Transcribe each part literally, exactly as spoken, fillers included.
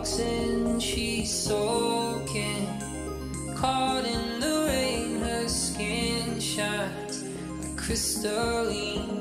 boxing, she's soaking. Caught in the rain, her skin shines like crystalline.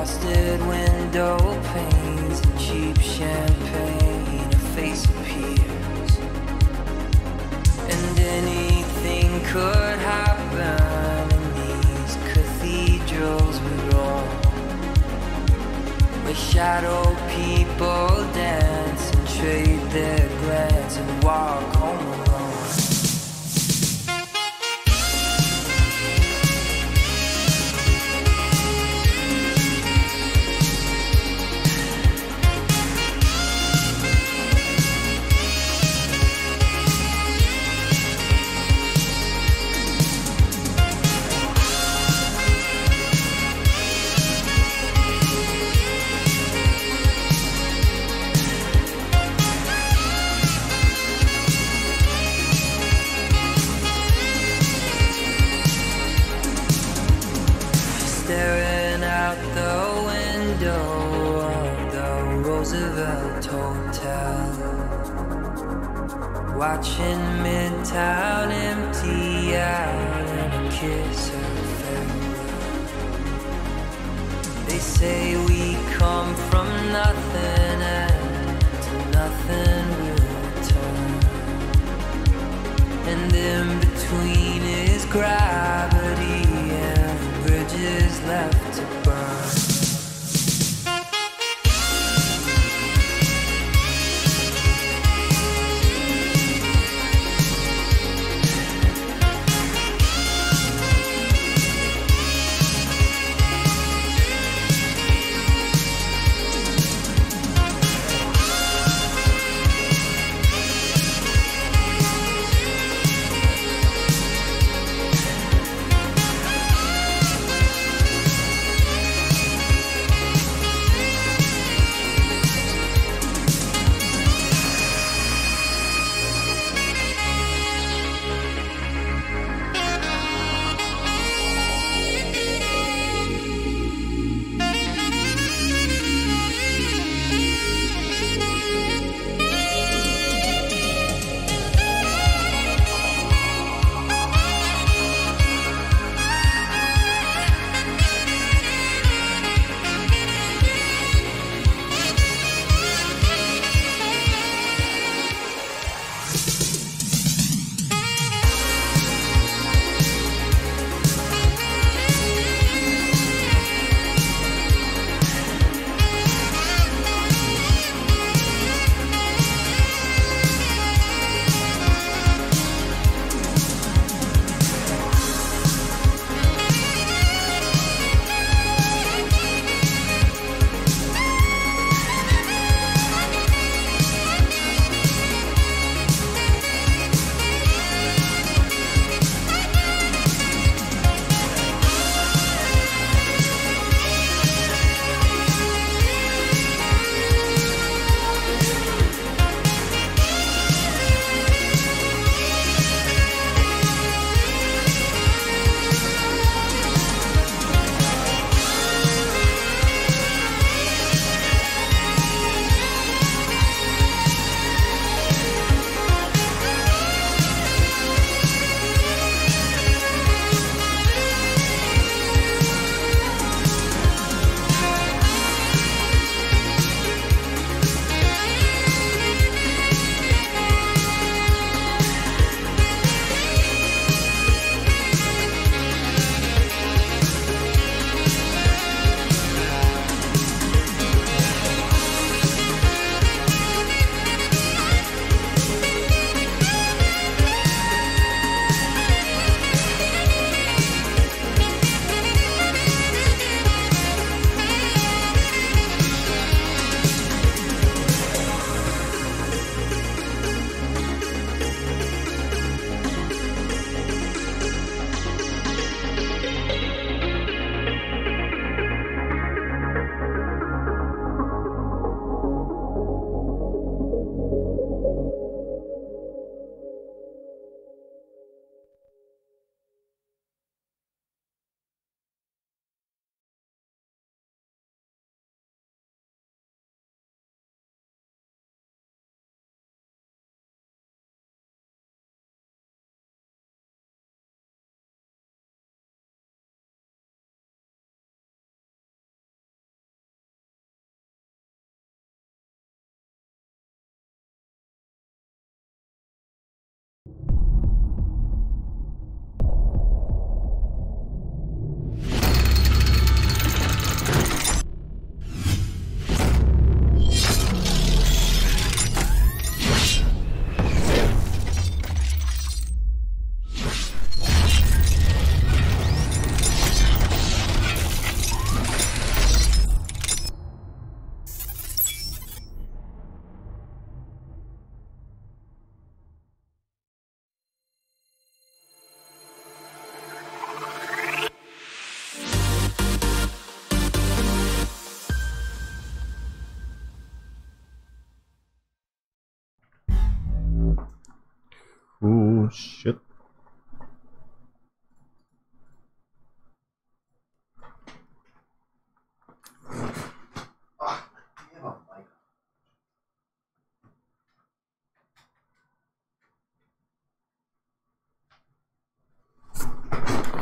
frosted window panes and cheap champagne, a face appears, and anything could happen in these cathedrals we roam, where shadow people dance and trade their glance and walk home alone. Watching Midtown empty out and a kiss her farewell. They say we come from nothing and to nothing will return, and in between is gravity and bridges left to burn.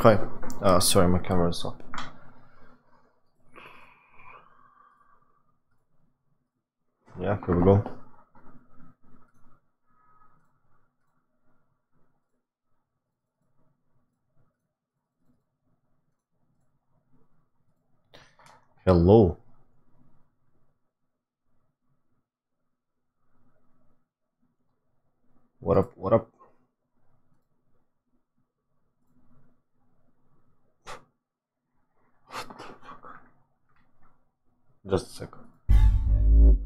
Hi. Uh, sorry, my camera is off. Yeah, here we go. Hello. What up, what up? Just a second.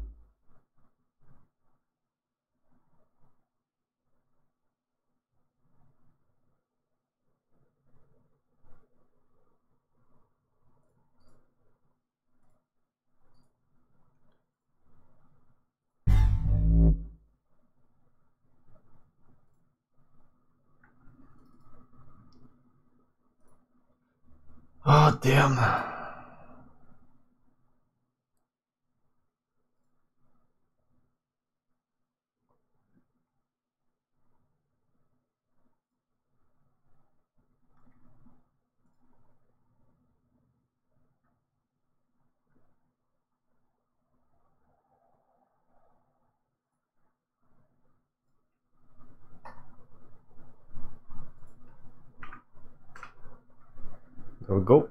Oh, damn. There we go.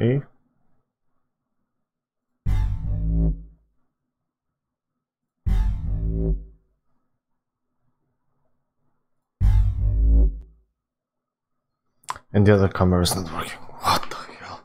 Okay. And the other camera is not working. What the hell?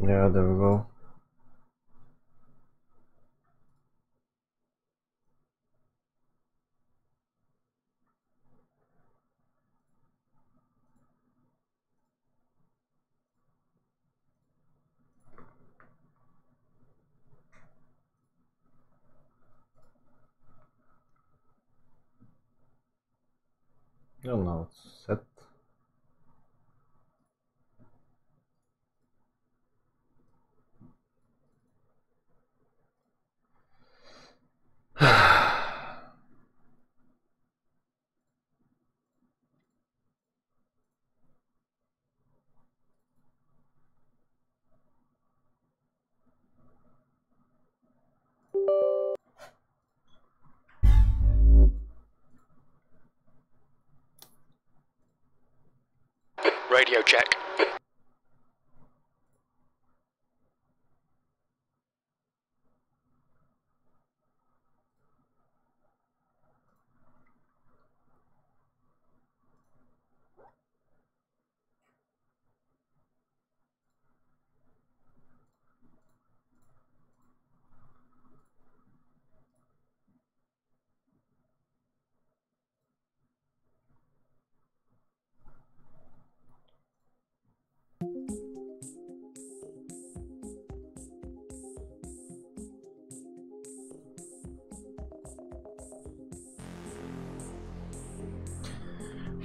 Yeah, there we go. No, no, it's set. Radio check.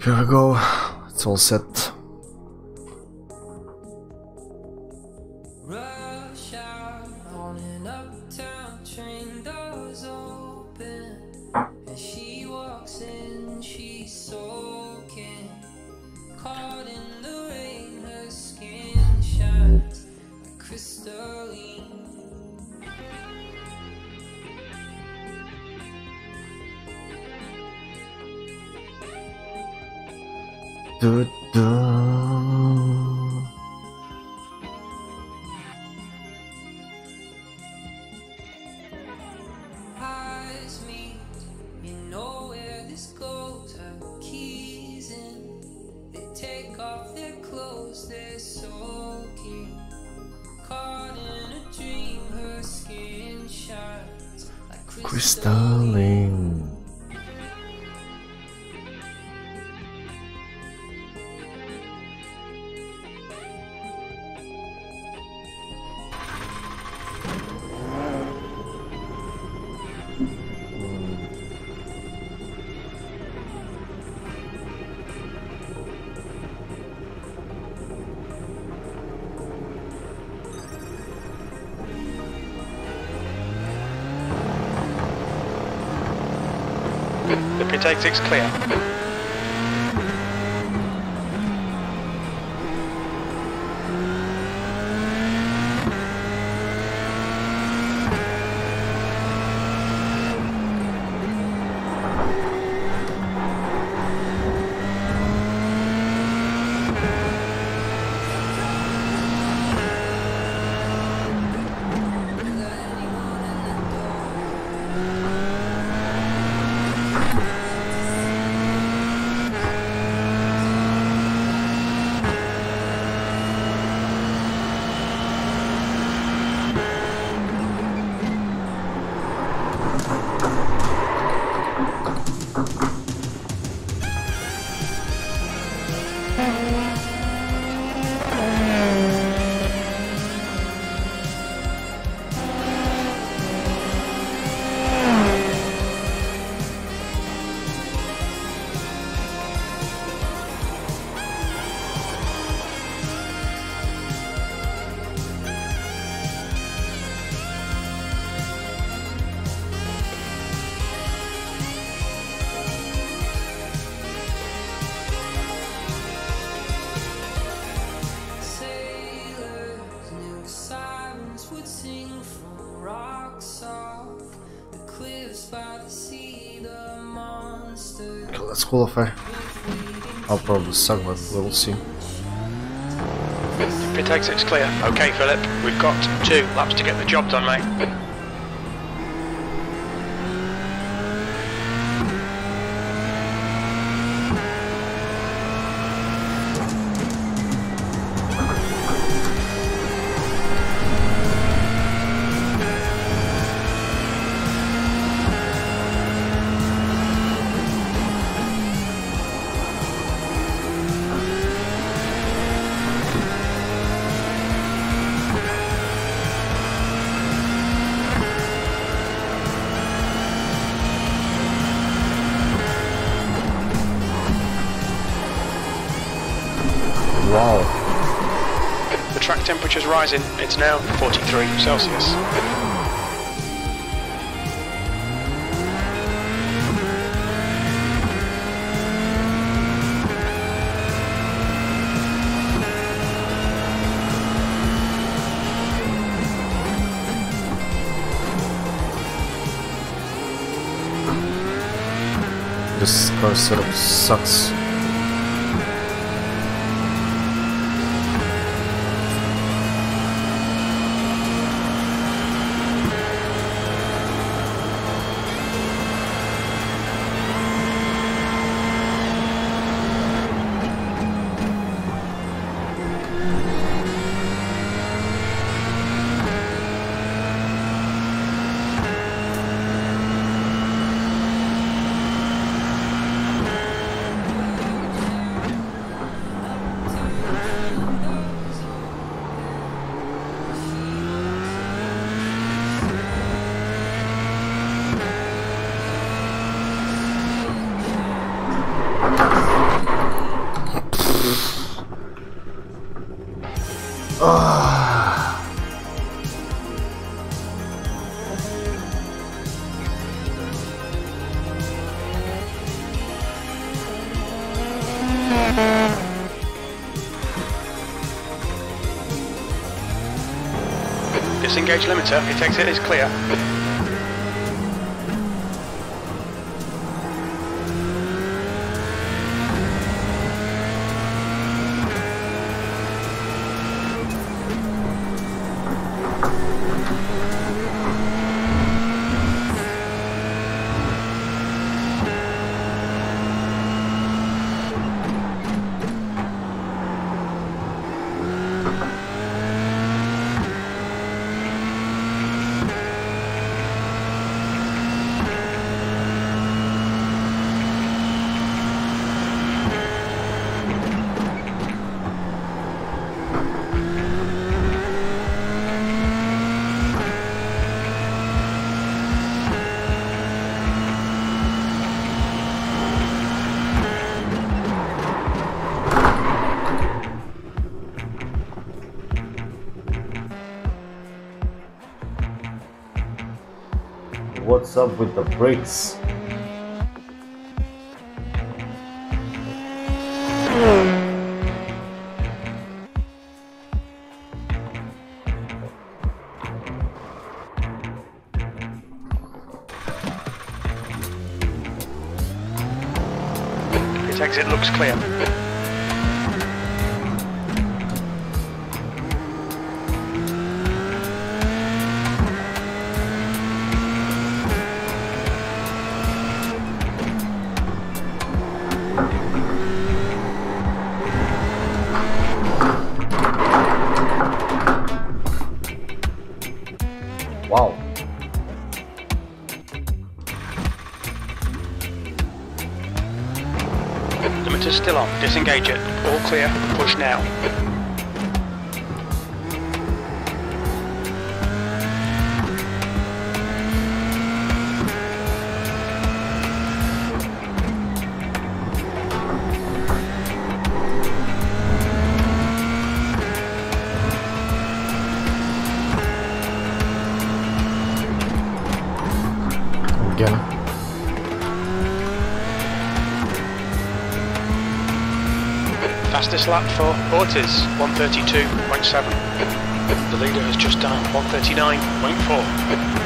Here we go, it's all set. She walks in, she's soaking, caught in the du, du. Crystalline. Exit's clear. Let's qualify. I'll probably suck, but we'll see. Pit exit's clear. Okay, Philip, we've got two laps to get the job done, mate. Temperature's rising, it's now forty-three Celsius. This car sort of sucks. Disengage limiter, it exit is clear. what's up with the brakes. His exit looks clear. Disengage it. All clear. Push now. Fastest lap for Ortiz, one thirty-two point seven. The leader has just done one thirty-nine point four.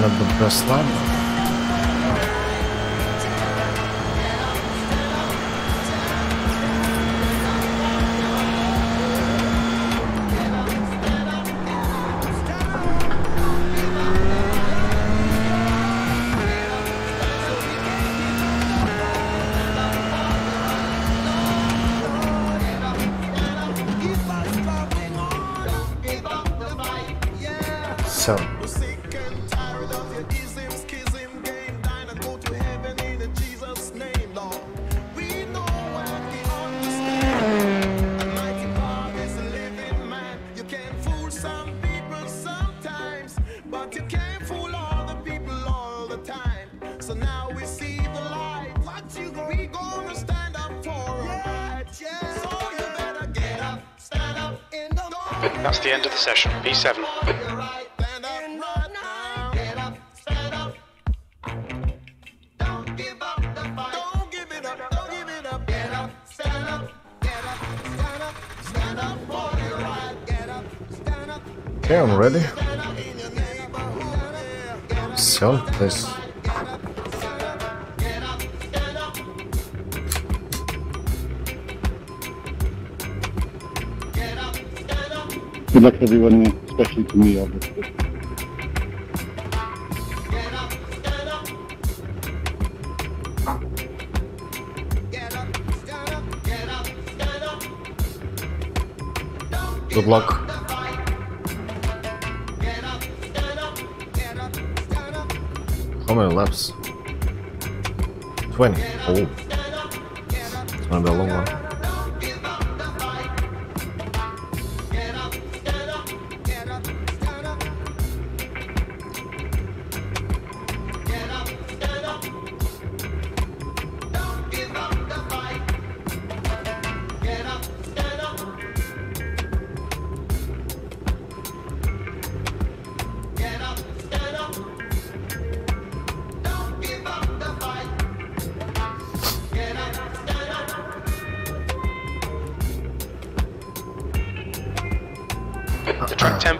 Not the best lap. So that's the end of the session, P seven. Okay, I'm ready. Sell this. Good luck to everyone, especially to me, obviously. of luck. How many laps? twenty. Oh. It's gonna be a long one.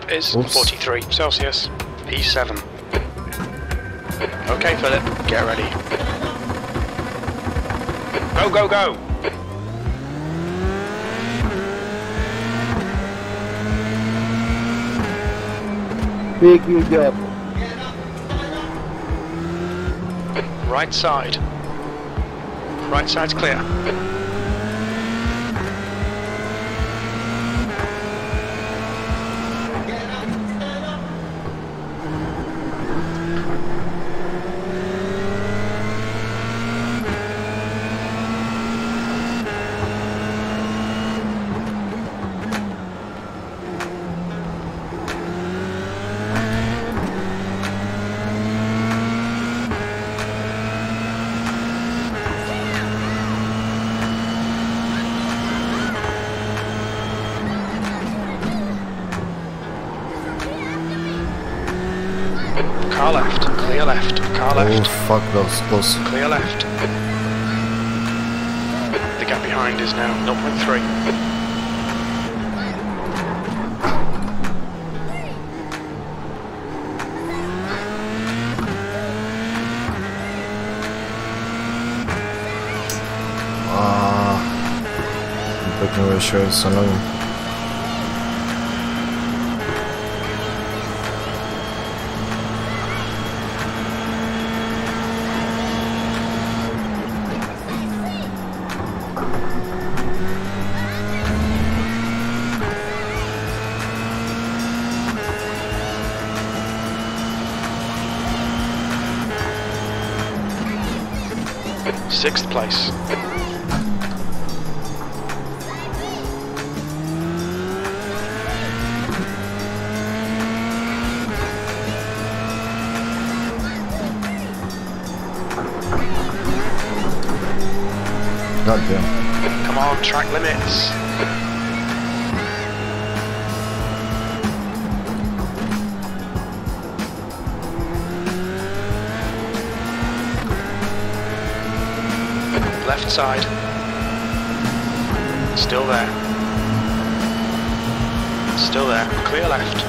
Is Oops. forty-three Celsius, P seven. Okay, Philip, get ready. Go, go, go! Big, you go. Right side. Right side's clear. Car left, clear left, car left. Oh fuck, that was close. Clear left. The gap behind is now zero point three. Ah, I'm taking away shows, I know. Sixth place. God damn. Come on, track limits. Left side. Still there. Still there. Clear left.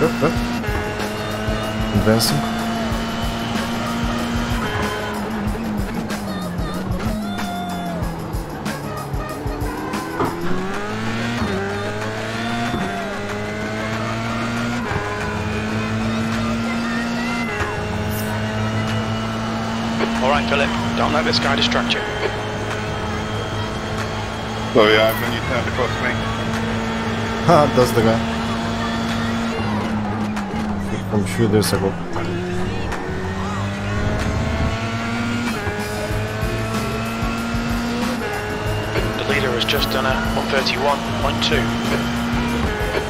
Good, good. Advancing. Philip, don't let this guy distract you. Oh yeah, when you turned across me. Ha, that's the guy. I'm sure there's a go. The leader has just done a one thirty-one point two.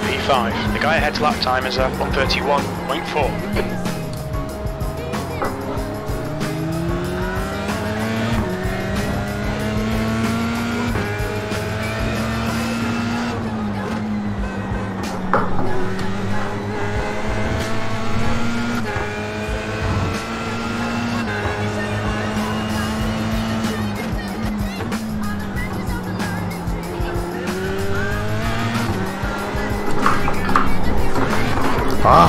P five. The guy ahead's lap time is a one thirty-one point four. Ah!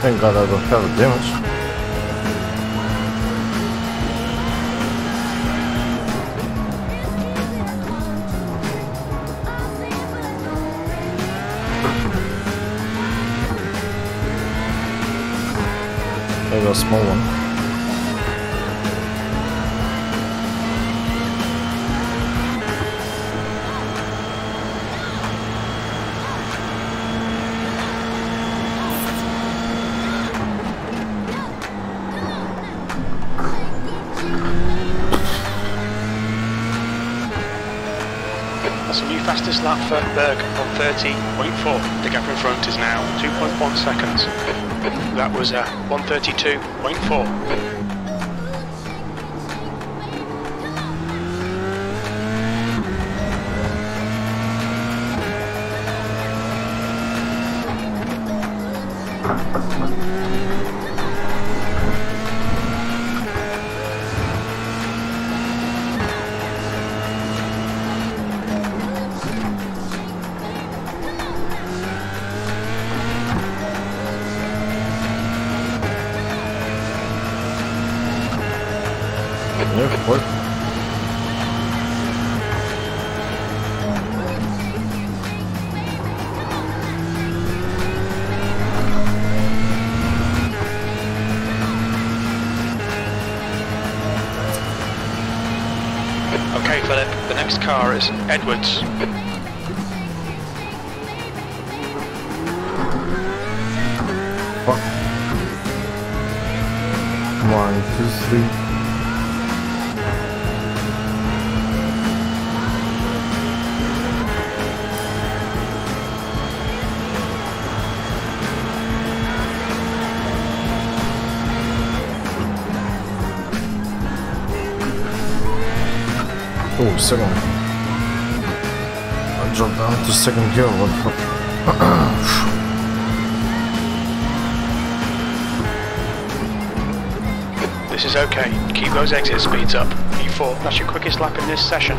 Thank God I don't have damage. small one. Fastest lap for Berg on thirty point four. The gap in front is now two point one seconds. That was a one thirty-two point four. Okay, Philip, the next car is Edwards. Fuck. Come on, just sleep. Oh, second. I dropped down to second gear. What the fuck? This is okay. Keep those exit speeds up. E four, that's your quickest lap in this session.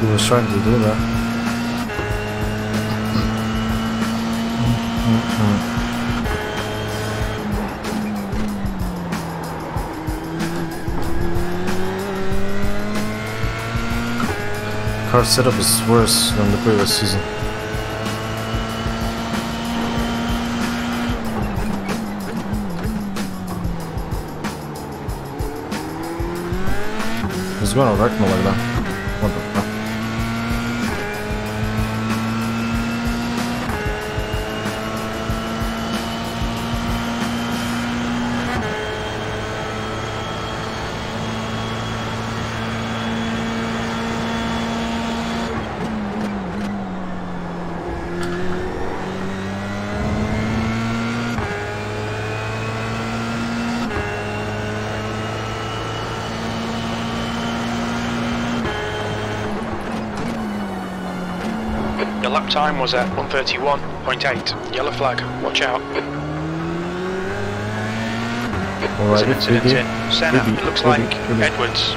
He was trying to do that. Car setup is worse than the previous season. It's gonna wreck me like that. What the fuck? Your lap time was at one thirty-one point eight. Yellow flag, watch out. All right, there's an incident in Senna, it looks like Edwards.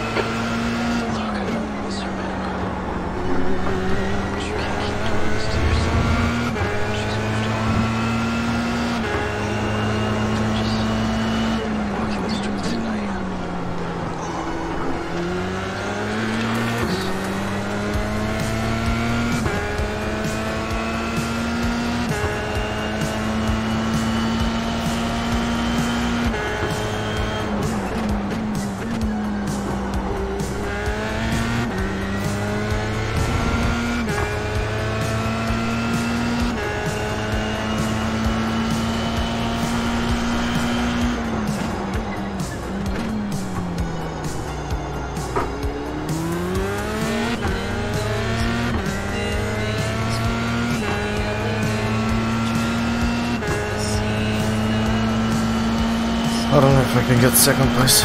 I don't know if I can get second place.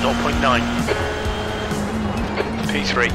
zero point nine. P three.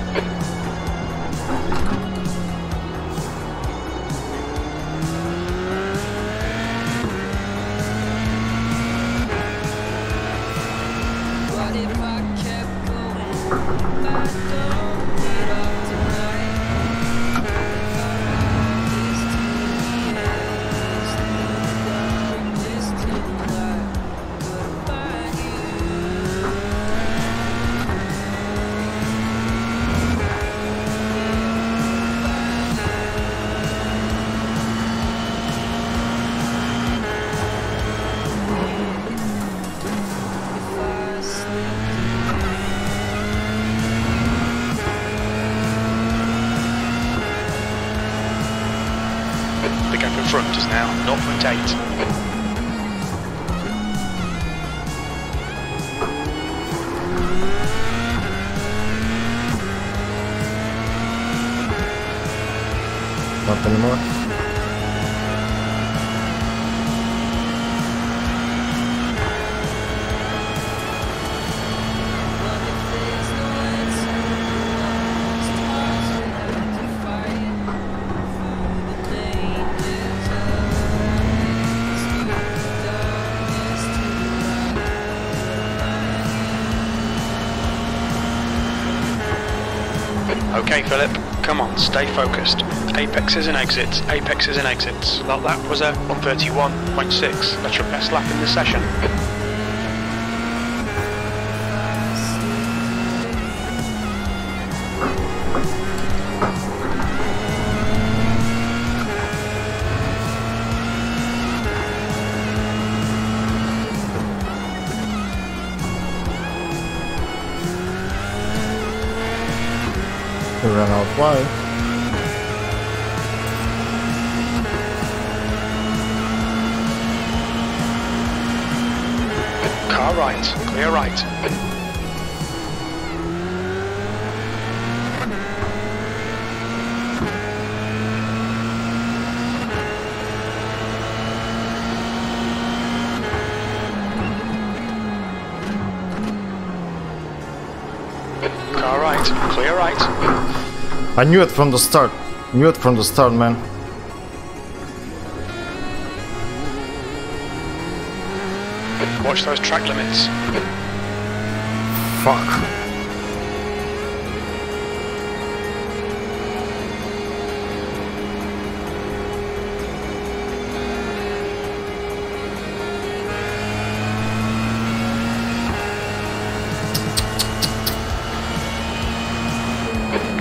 Front is now zero point eight. Not anymore. Okay, Philip, come on, stay focused. Apexes and exits, apexes and exits. That lap was a one thirty-one point six. That's your best lap in the session. Run out wide. Car right, clear right. Car right, clear right. I knew it from the start. Knew it from the start, man. Watch those track limits. Fuck.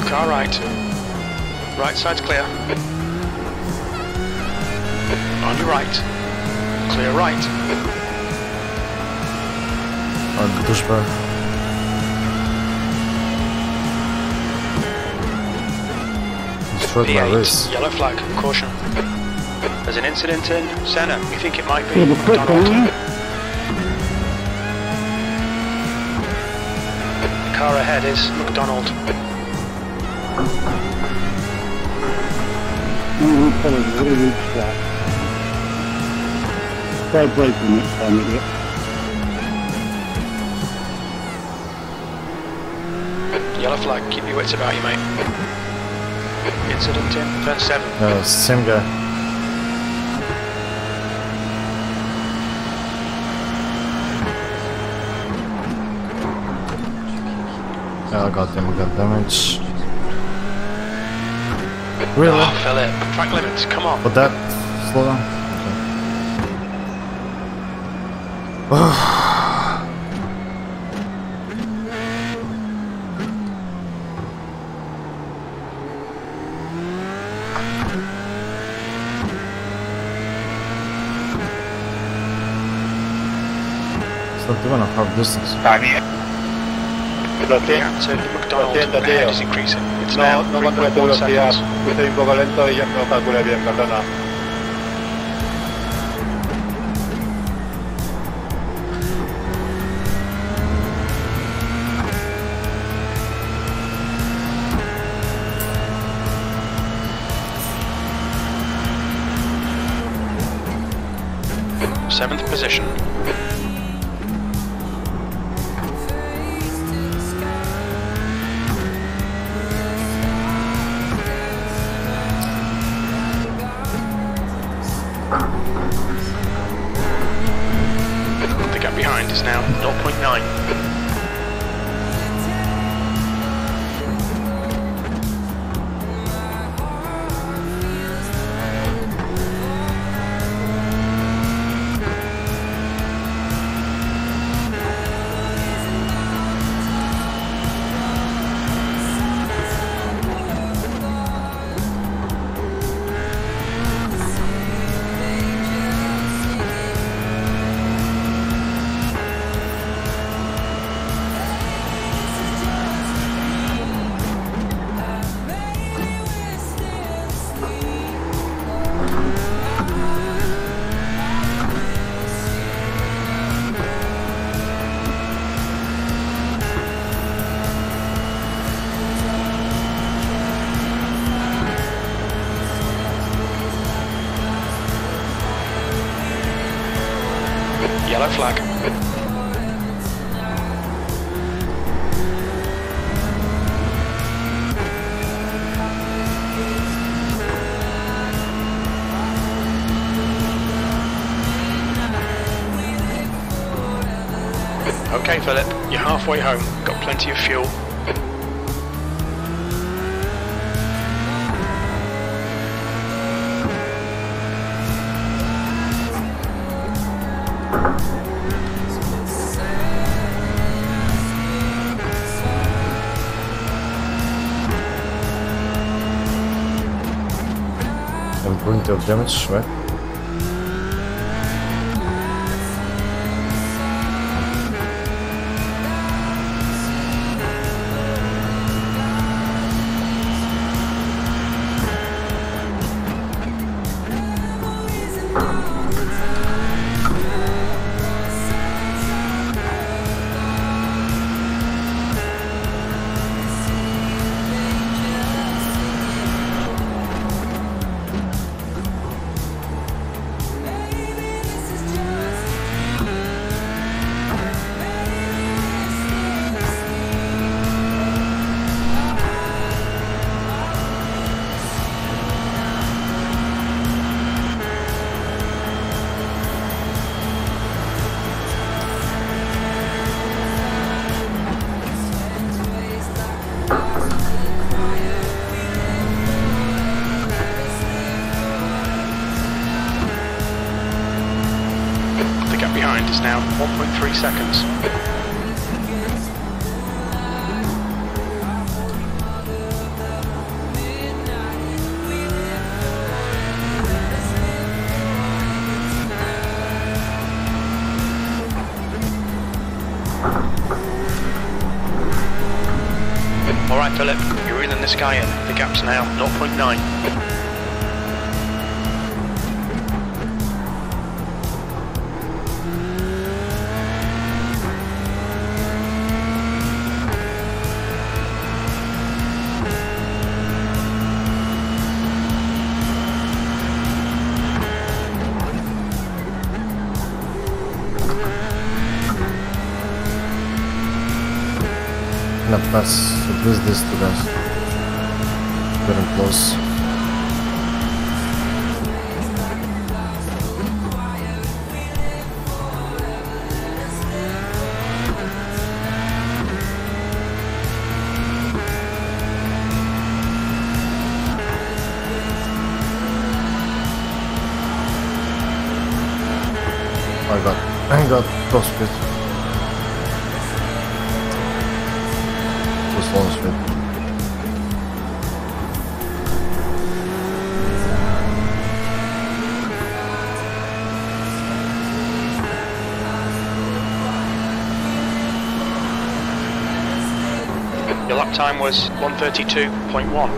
Car right. Right side's clear. On your right. Clear right. On the pushbar. V eight, yellow flag, caution. There's an incident in Senna. You think it might be McDonald. The car ahead is McDonald. We kind of really reached that. Try braking next time, idiot. Yellow flag, keep your wits about you, mate. Incident in turn seven. Oh, same guy. Oh, goddamn, we got damage. Really? Oh, Philip. Track limits, come on. But that, slow down. Okay. It's not even a half distance. I'm here. The answer to McDonald, the head is increasing. It's now three point one seconds. seventh position. yellow flag. Okay, Philip, you're halfway home. Got plenty of fuel. I'm going to damage, right? Now one point three seconds. All right, Philip, you're reeling this guy in. The gap's now zero point nine. Pass at least this to us. Very close. I got, I got crossfit. Your lap time was one thirty-two point one.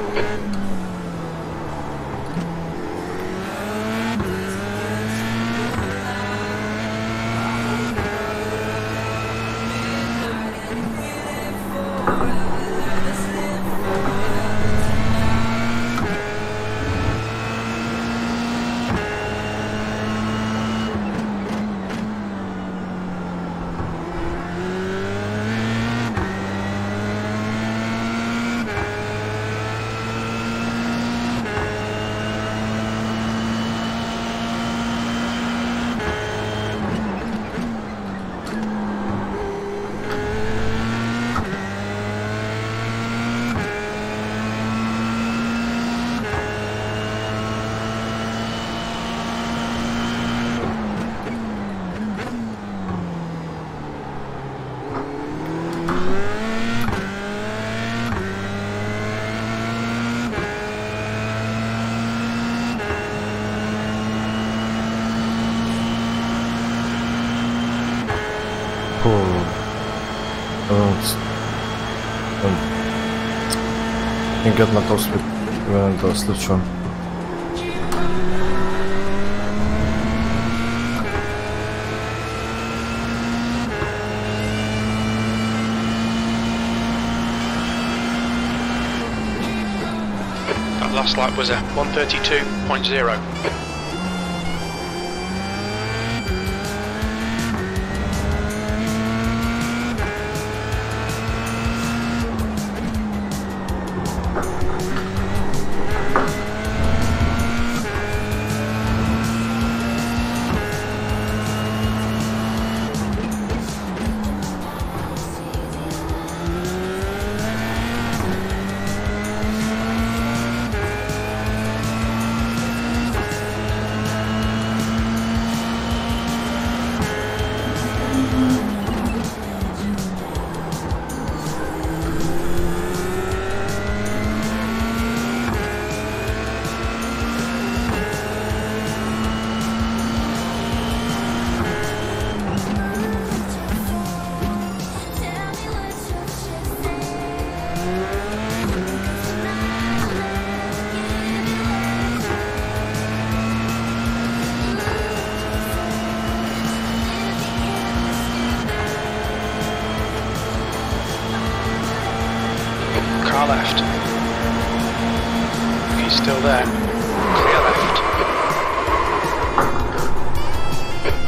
Get na to switch when to switch on. That last lap was a one thirty-two point zero. car left. If he's still there, clear left.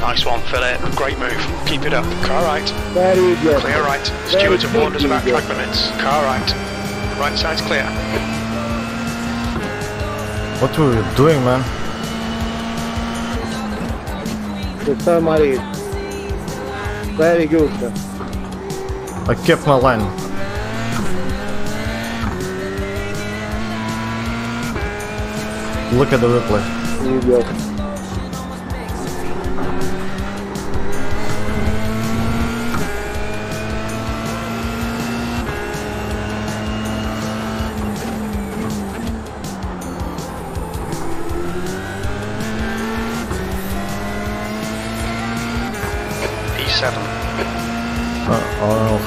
Nice one, Philip. Great move. Keep it up. Car right. Very good. Clear right. Stewards have warned us about track limits. Car right. Right side's clear. What were you doing, man? The summary is very good. I kept my line. Look at the replay. There you go.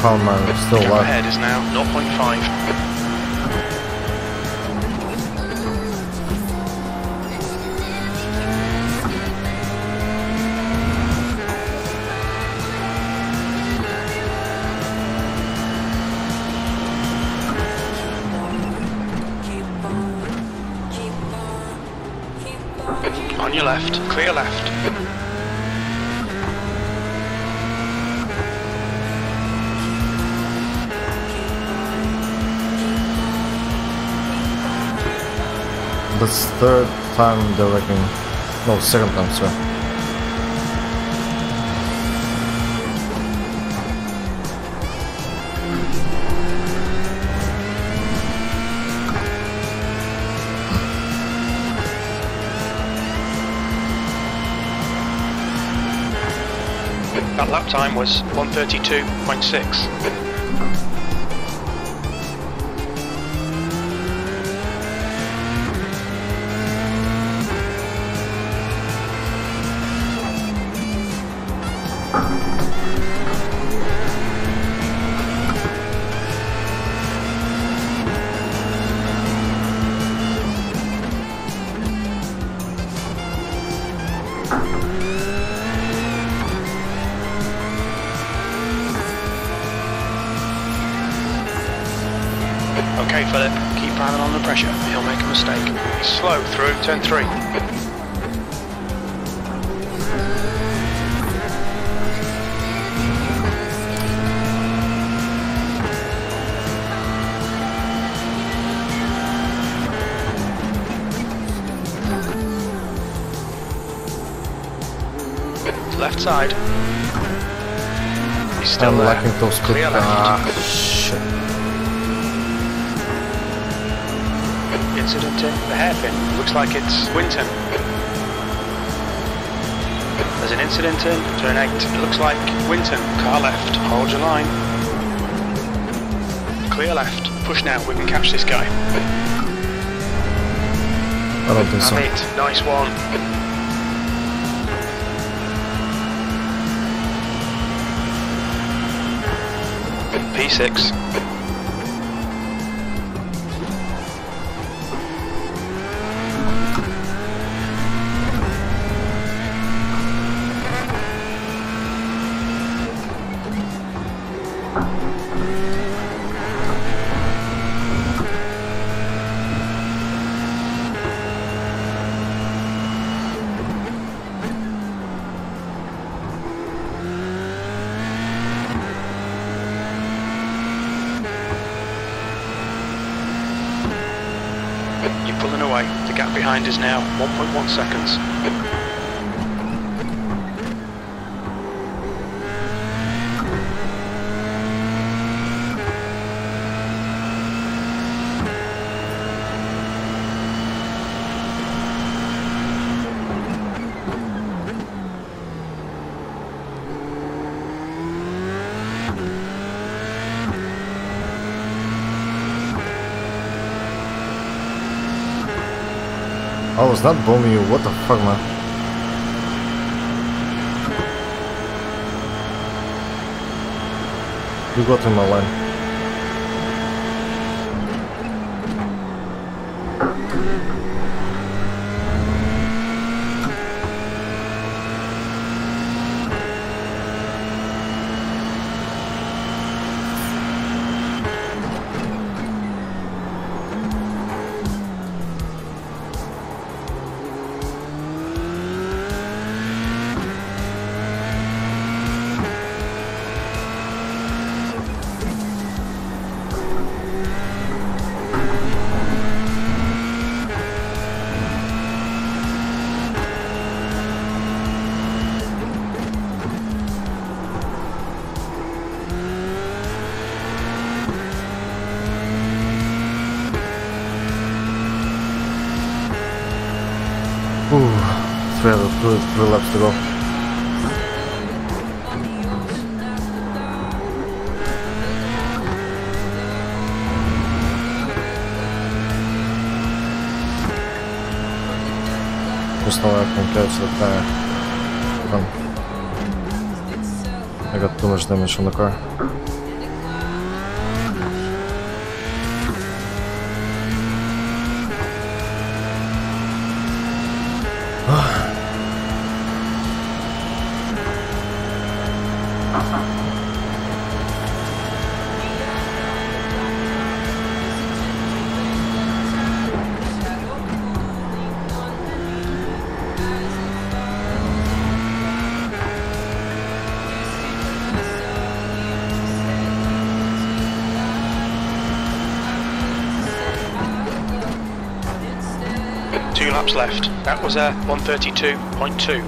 Oh man, it's still alive. Ahead is now zero point five. Keep on, keep on, keep on. On your left, clear left. That's third time they're wrecking. No, second time, sorry. That lap time was one thirty-two point six. Okay, Philip, keep piling on the pressure. He'll make a mistake. Slow through turn three. Left side. He's still I'm there. Lacking those clear left. Ah, shit. Incident in the hairpin. Looks like it's Winton. There's an incident in turn eight. It looks like Winton. Car left. Hold your line. Clear left. Push now. We can catch this guy. I don't think so. Nice one. P six. The gap behind is now one point one seconds. I was not bombing you, what the fuck, man? You got in my line. Three laps to go. Just now I can catch the tire. Damn. I got too much damage on the car. Laps left. That was a one thirty-two point two.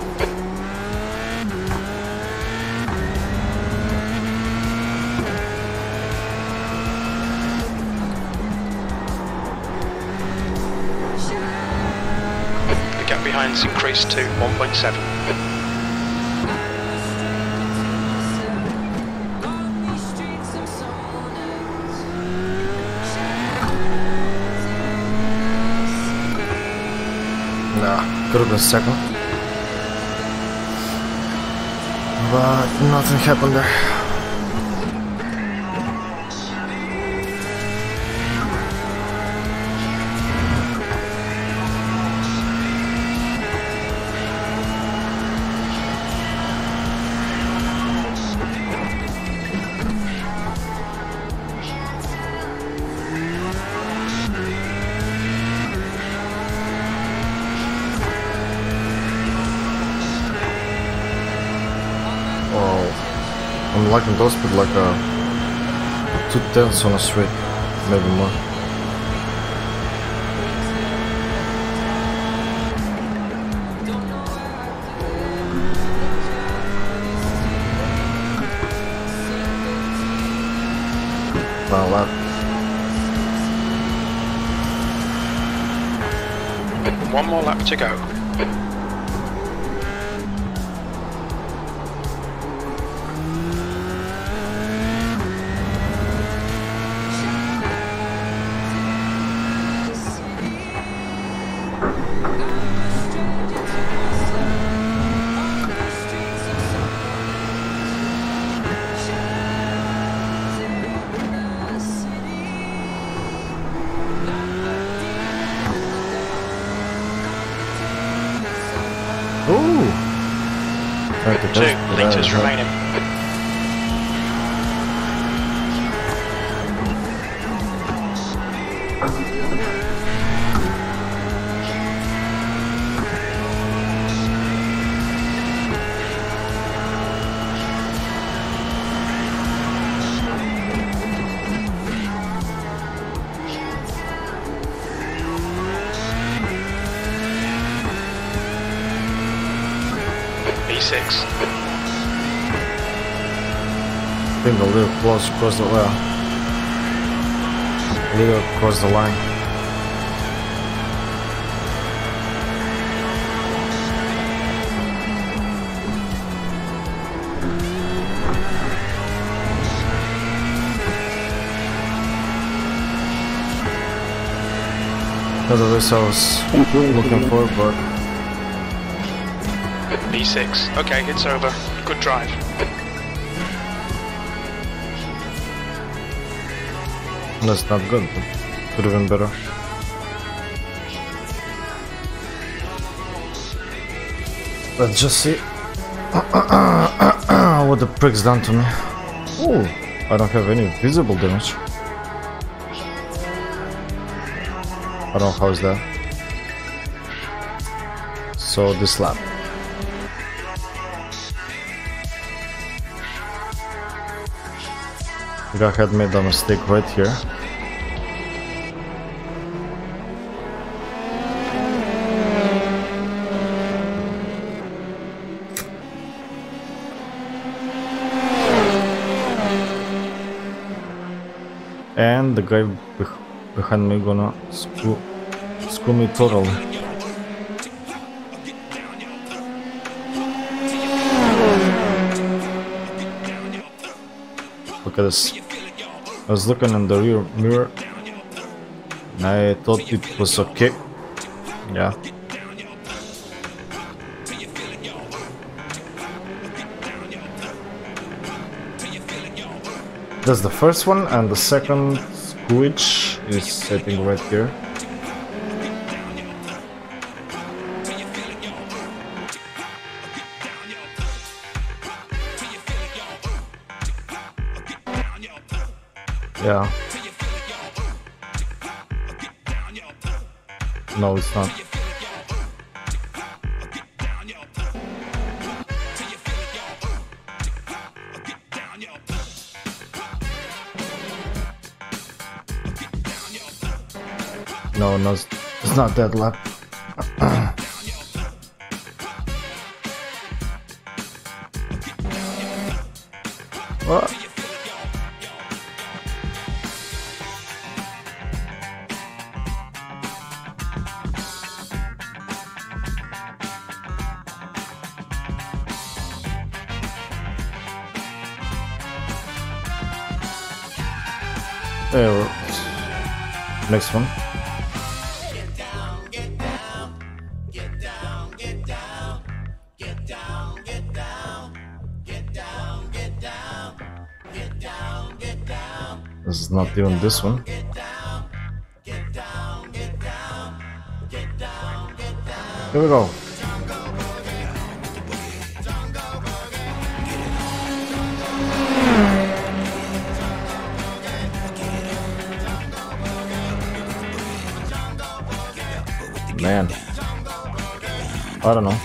The gap behind has increased to one point seven. Could have been second, but nothing happened there. Like in those, but like a two tenths on a street, maybe more. Not a lot. One more lap to go. Remaining. V six. I think a little close across the well, a little across the line. Not that this I was looking for, but B six. Okay, it's over. Good drive. That's not good, but could have been better. Let's just see what the prick's done to me. Oh, I don't have any visible damage. I don't know how is that. So this lap. I had made a mistake right here. and the guy behind me gonna screw, screw me totally. Look at this. I was looking in the rear mirror and I thought it was okay. Yeah. That's the first one, and the second switch is sitting right here. Yeah. No, it's not. No, no, it's not that lap. What? There. Next one. This is not even this one. Here we go. Man, I don't know.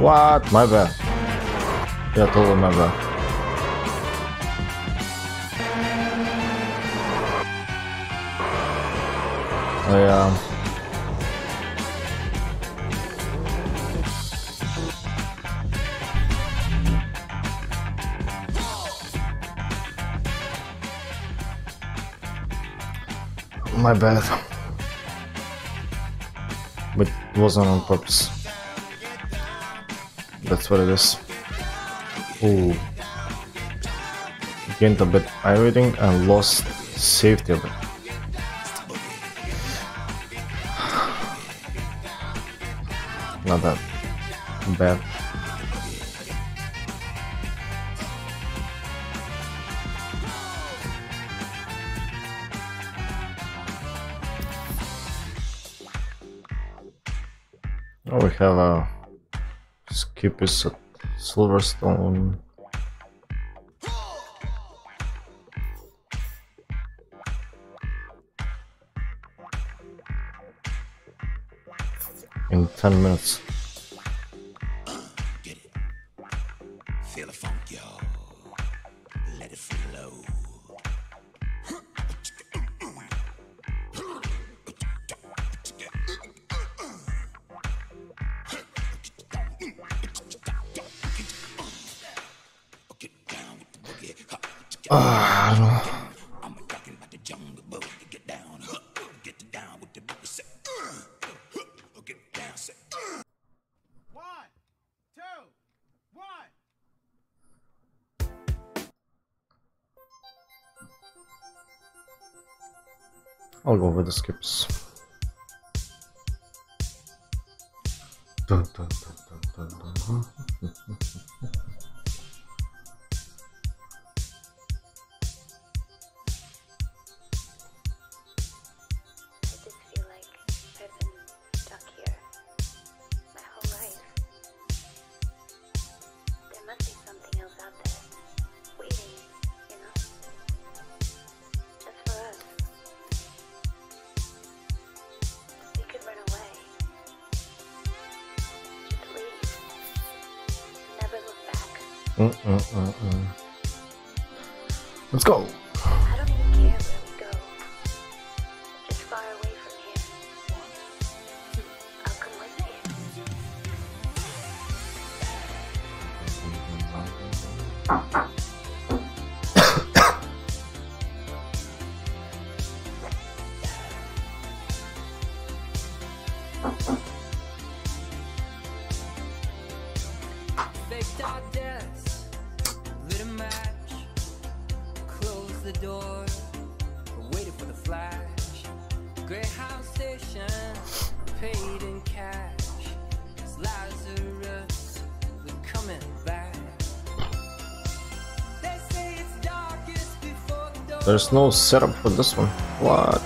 What? My bad. Yeah, totally my bad. I, um... My bad. But it wasn't on purpose. That's what it is. Ooh. Gained a bit iRating and lost safety a bit. Not that bad. Oh, we have a skip is at Silverstone. In ten minutes. Get it. Feel the funk, yo. Let it flow. Uh, I don't know. I'll go with the skips. Dun, dun, dun, dun, dun, dun. Mm, mm, mm, mm. Let's go. I don't even care where we go. Just far away from here. I'll come There's no setup for this one. What?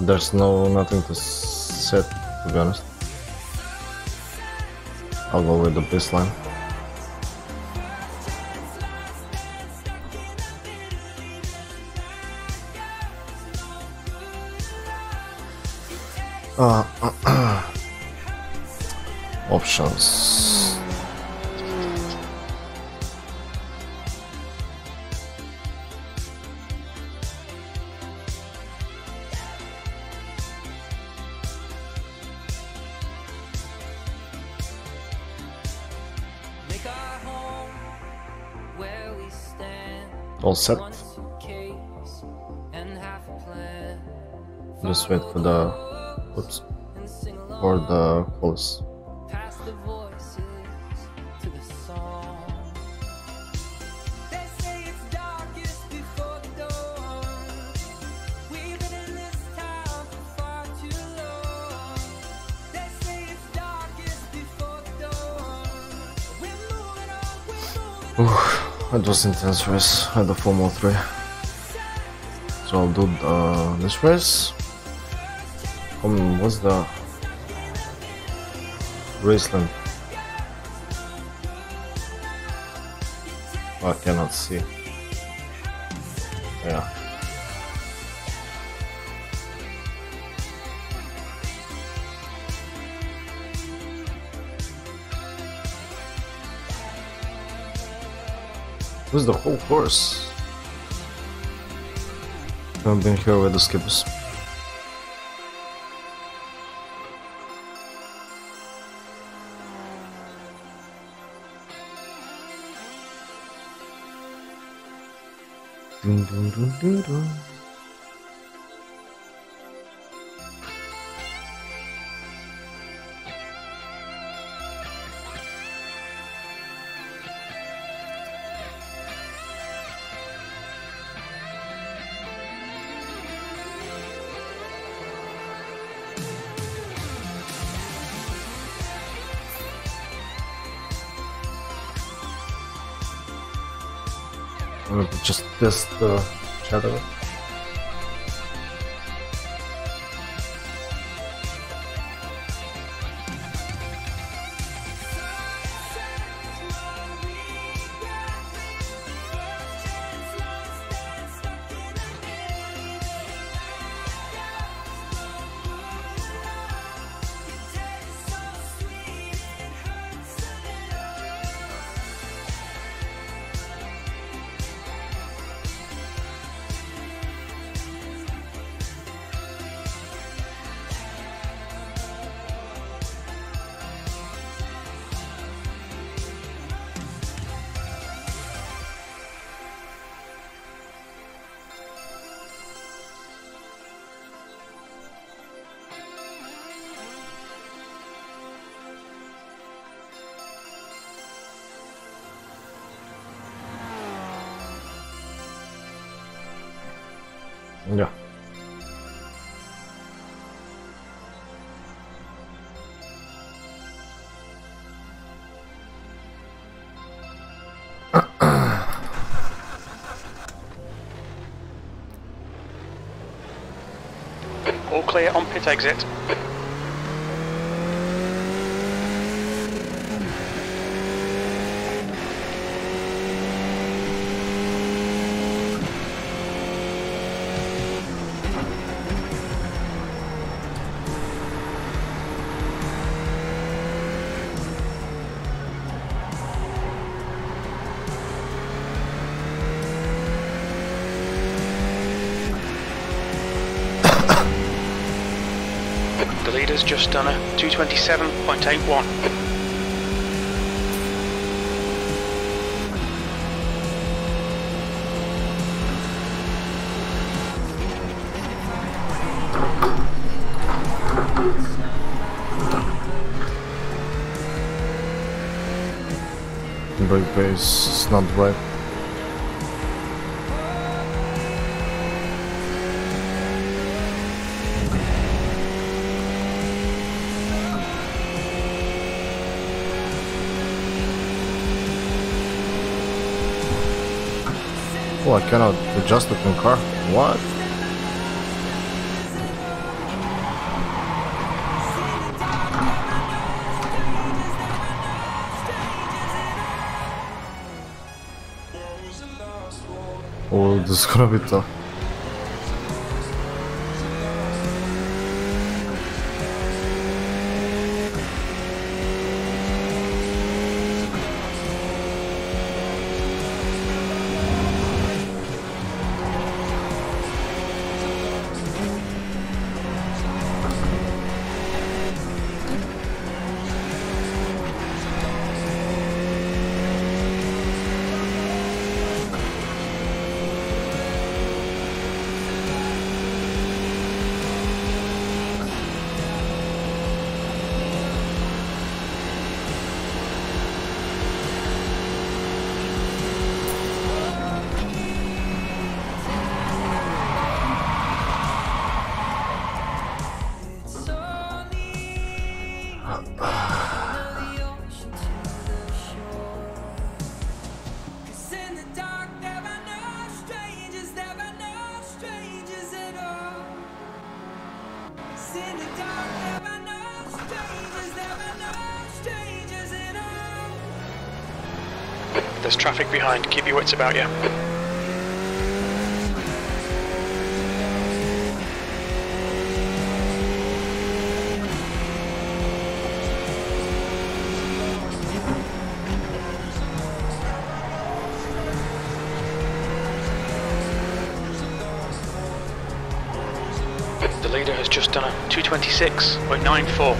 There's no nothing to set, to be honest. I'll go with the baseline. Uh, uh, options. All set. Just wait for the oops for the calls. It was intense race at the Formula three, so I'll do the, this race. Um, what's the race length? I cannot see. Yeah. This is the whole course. I've been here with the skippers. Dun, dun, dun, dun, dun. Just test the shadow. Yeah. All clear on pit exit. leader's just done a two twenty-seven point eight one. Brake pace is not right. Oh, I cannot adjust the car. What? Oh, this is gonna be tough. There's traffic behind, keep your wits about you. The leader has just done a two twenty-six point nine four.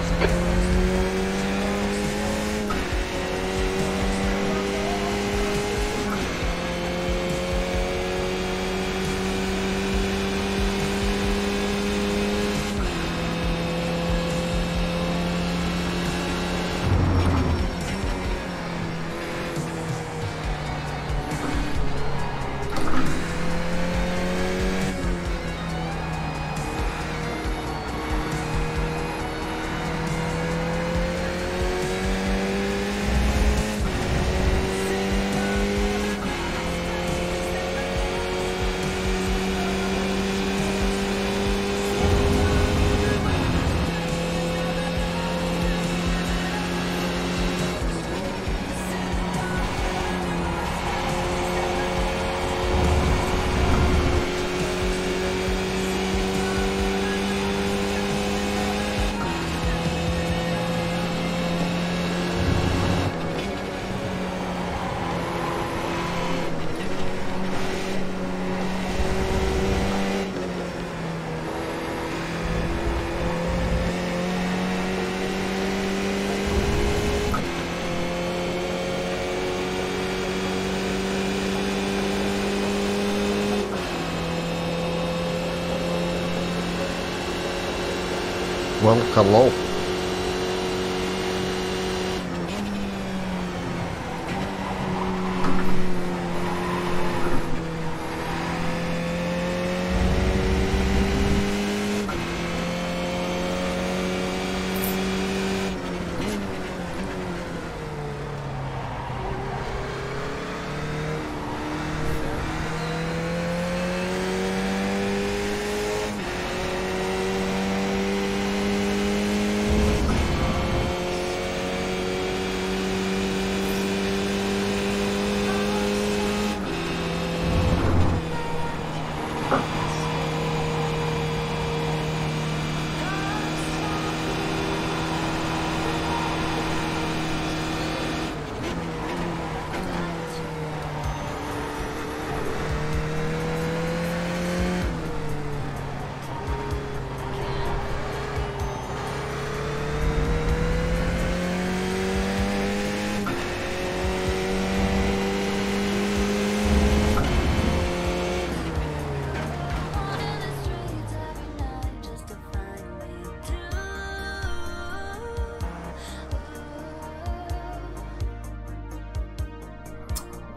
Well, hello.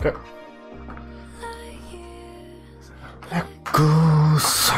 Okay. La course.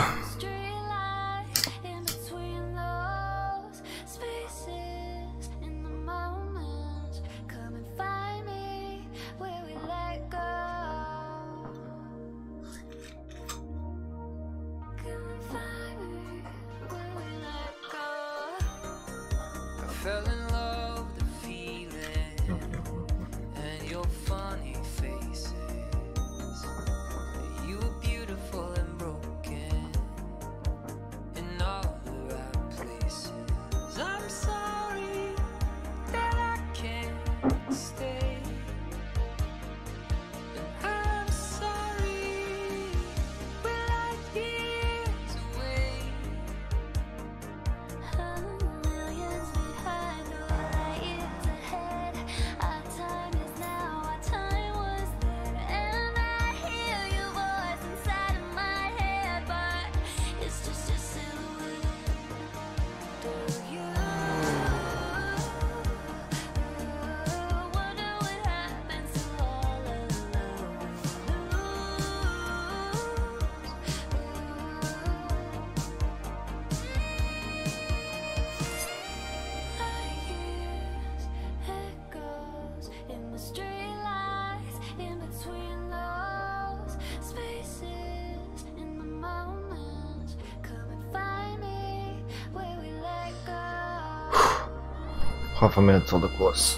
Half a minute till the course.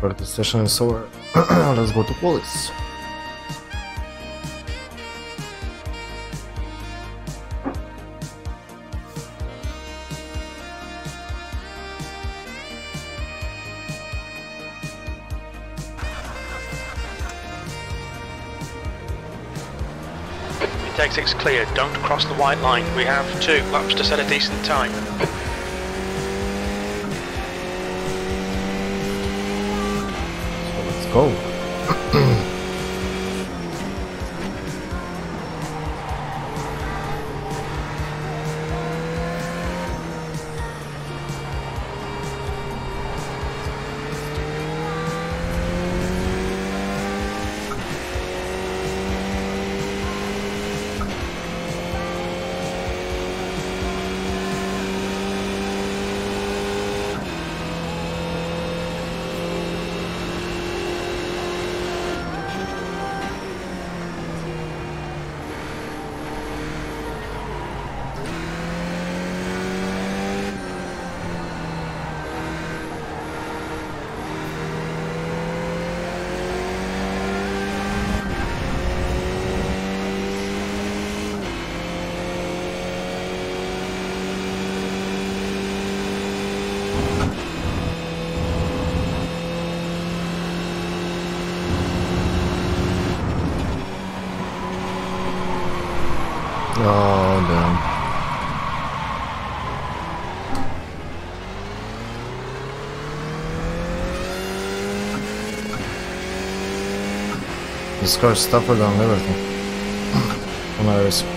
Practice session is over. Let's go to police. Exit's clear, don't cross the white line. We have two laps to set a decent time. So let's go. This car is tougher than everything. On iRacing.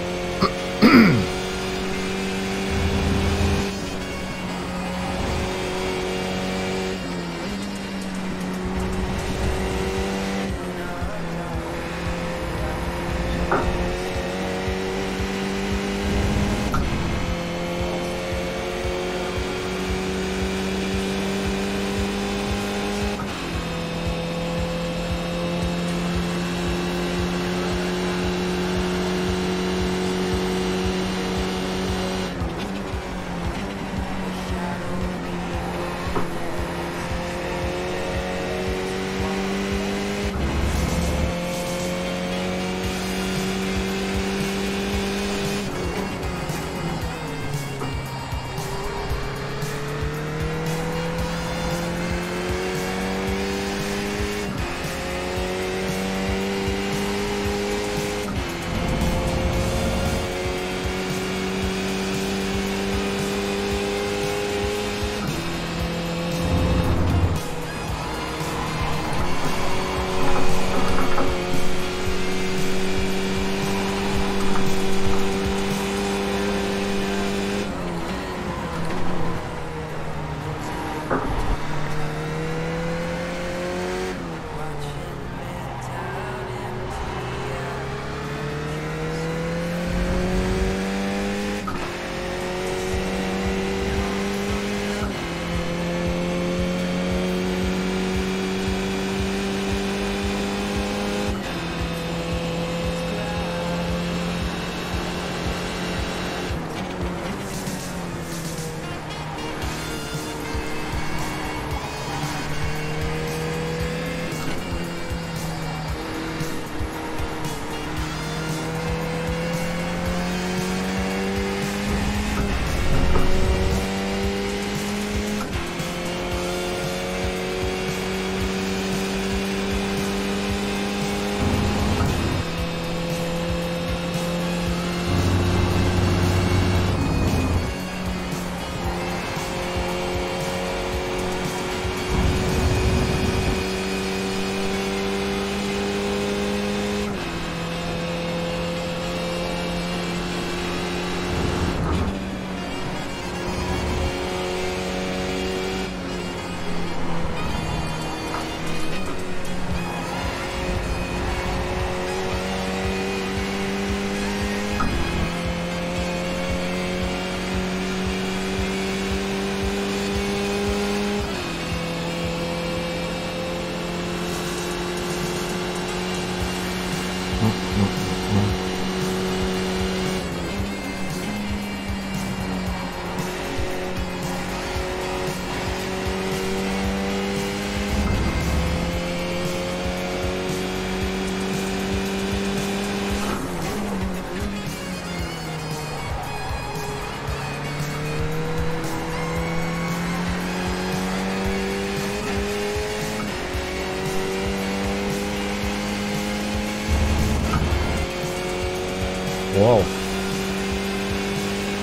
Wow.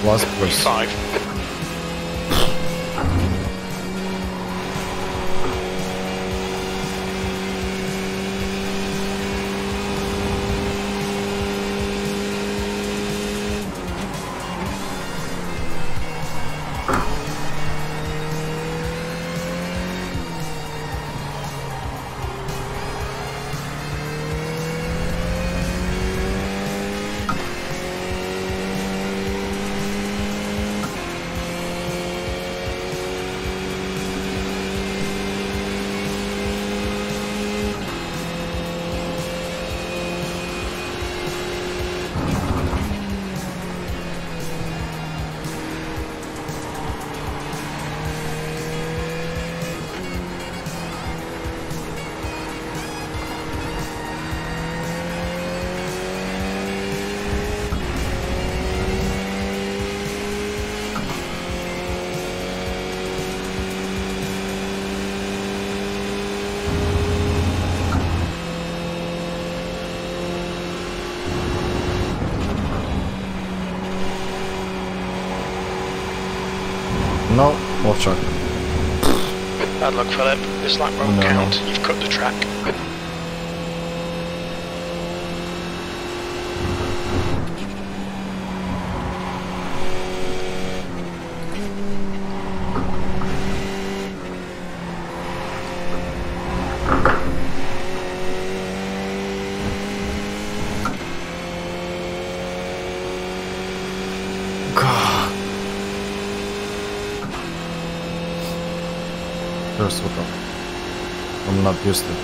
Last place. Five. No, off track. Bad luck, Philip. This lap won't no. count. You've cut the track. I'm not used to it.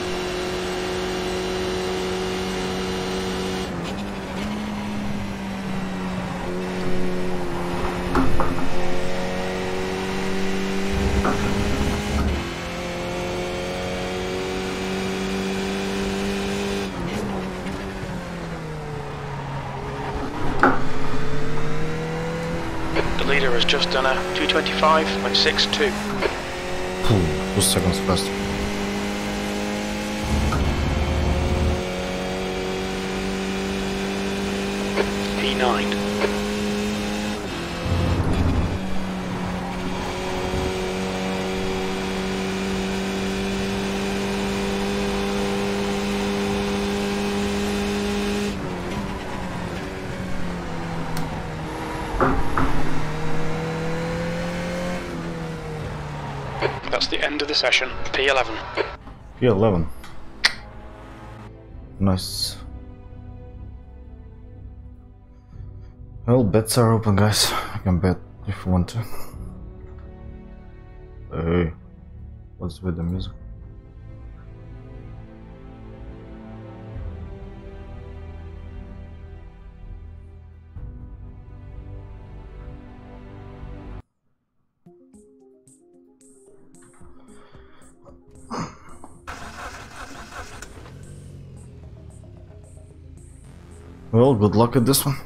The leader has just done a two twenty-five point six two. Two seconds faster. P nine. That's the end of the session. P eleven. P eleven. Nice. Well, bets are open, guys. I can bet if you want to. Hey, what's with the music? Well, good luck at this one.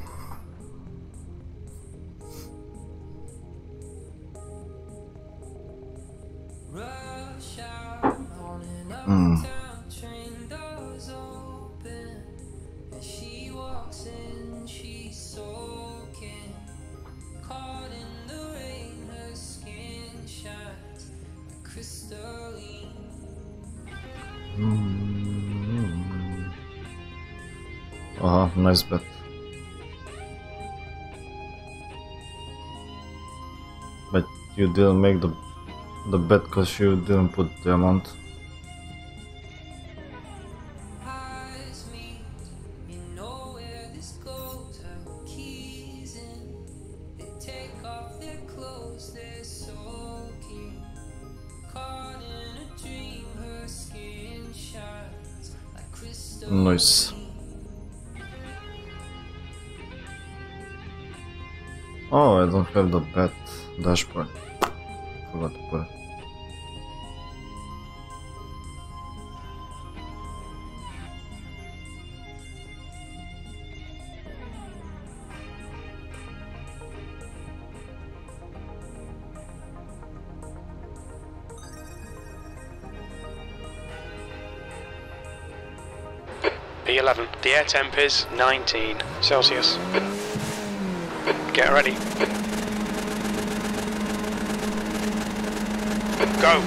Mm. Aha, nice bet. But you didn't make the the bet because you didn't put the amount. Nice. Oh, I don't have the bad dashboard. I forgot to put it. eleven. The air temp is nineteen Celsius. Get ready. Go.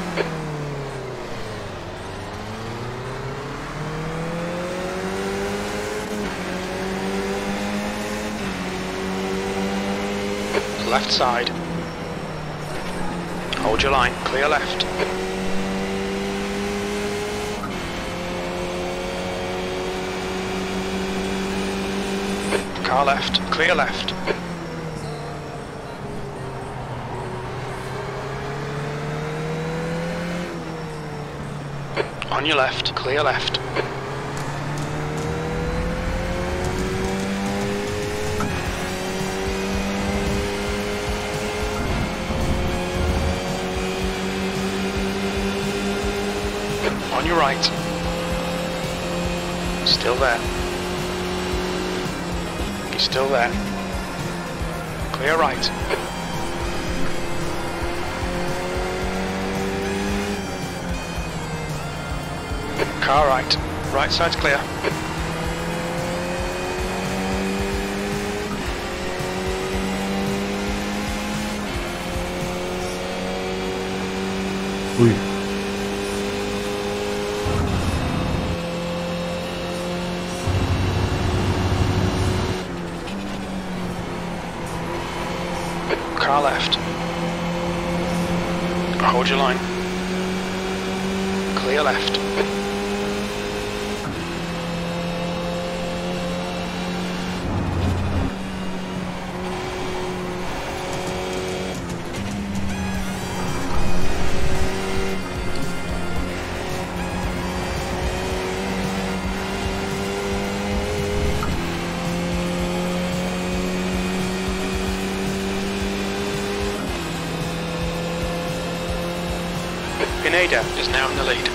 Left side. Hold your line. Clear left. Car left, clear left. On your left, clear left. On your right. Still there. Still there. Clear right. Car right. Right side's clear. Ooh. Car left. Hold your line. Clear left. Pineda is now in the lead.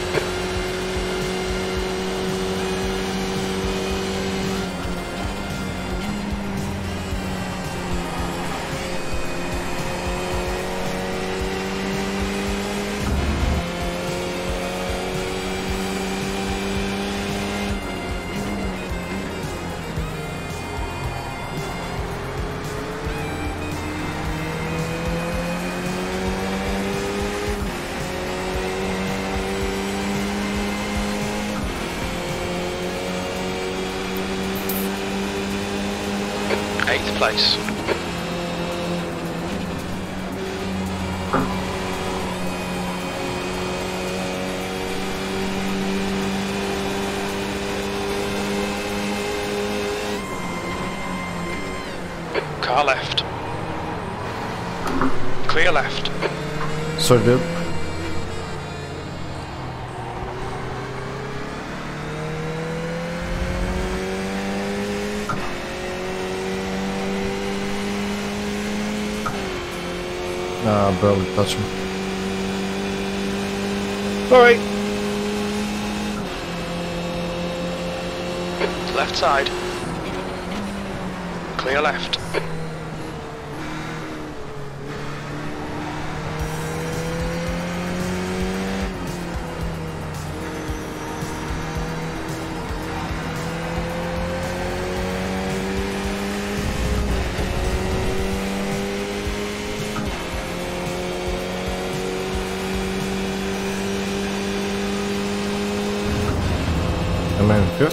Place. Car left. Clear left. So good. Ah, uh, barely touched me. Sorry. Left side. Clear left. Good.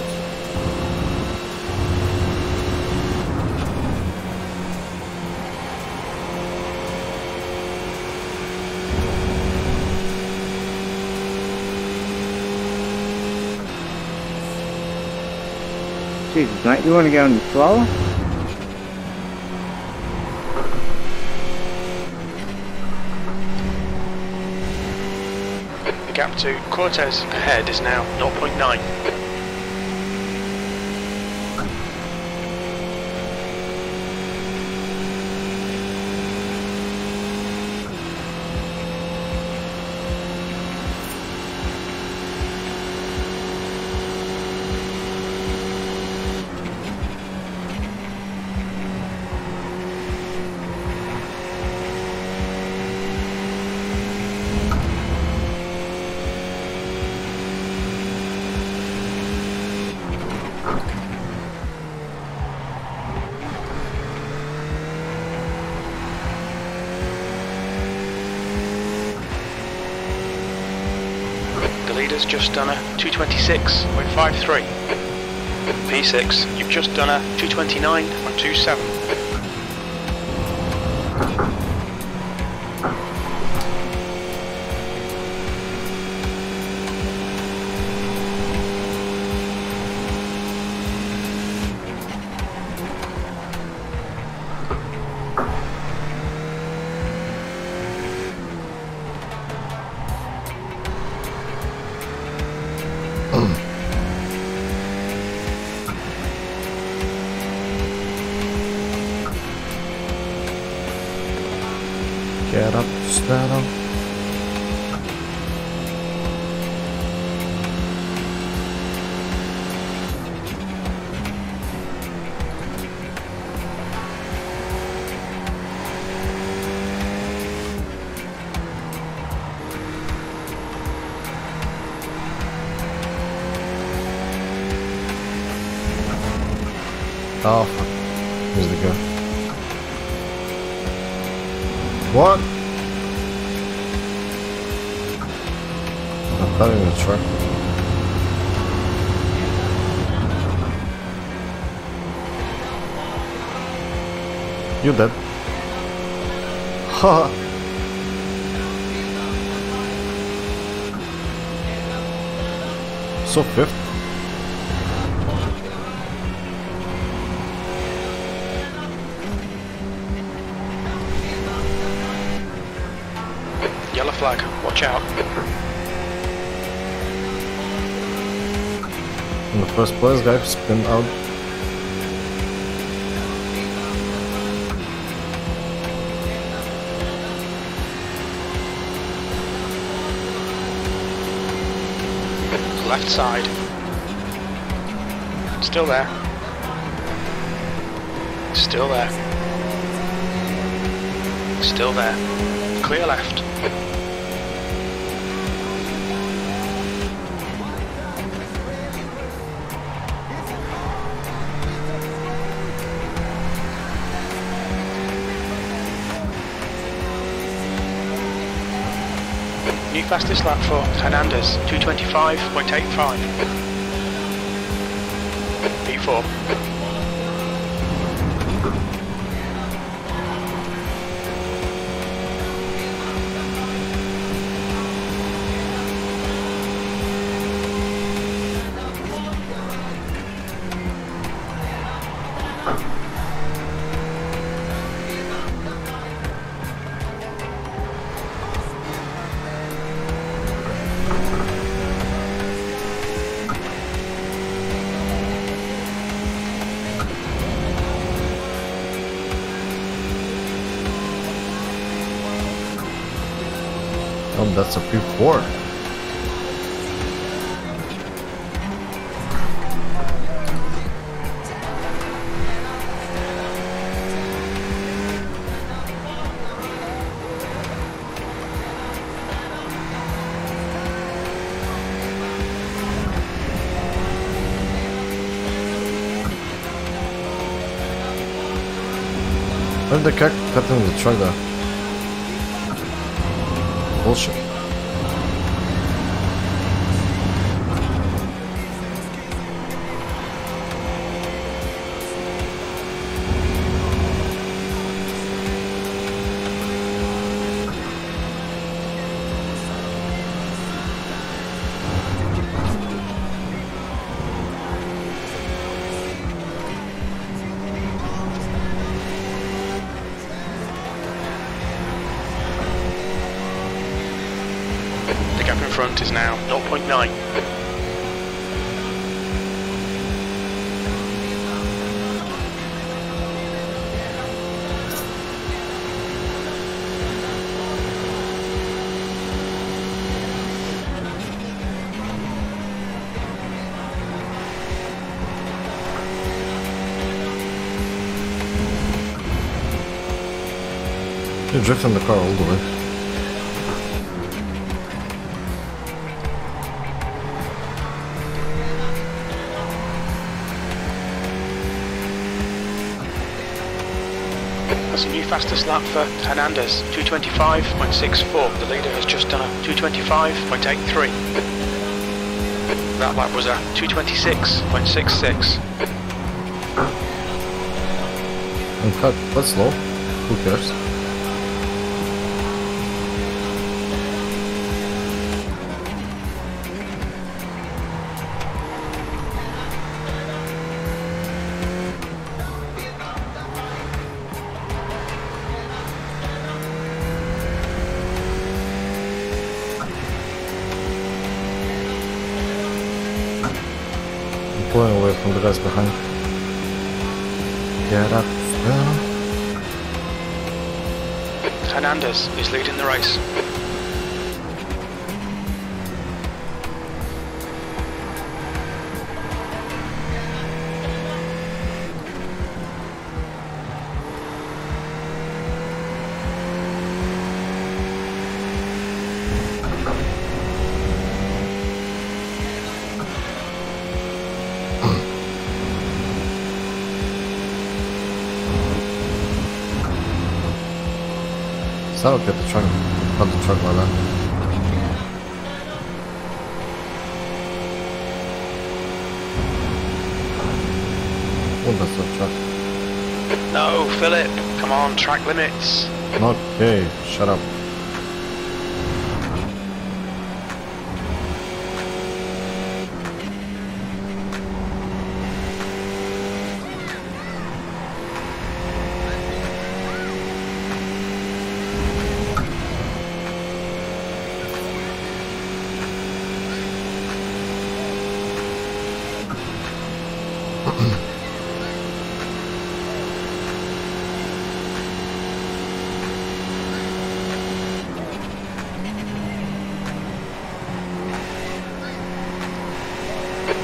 Jesus, mate, you want to go any slower? The gap to Cortez ahead is now zero point nine. has just done a two twenty-six point five three. V six, you've just done a two twenty-nine point two seven. Oh, here's the go. What? I thought it was a truck. You're dead. Ha! So fifth. Flag, watch out. In the first place, guys, spin out. Left side. Still there. Still there. Still there. Clear left. Fastest lap for Hernandez, two twenty-five point eight five. P four. That's a P four. Where did the cat cut in the truck though? Bullshit. Is now zero point nine. You're drifting the car all the way. Fastest lap for Hernandez, two twenty-five point six four. The leader has just done a two twenty-five point eight three. That lap was a two twenty-six point six six. And cut, that's slow. Who cares? Pulling away from the guys behind. Get up there. Hernandez is leading the race. I'll get the truck, not the truck by then. Oh, that's the truck. No, Philip, come on, track limits. Okay, shut up.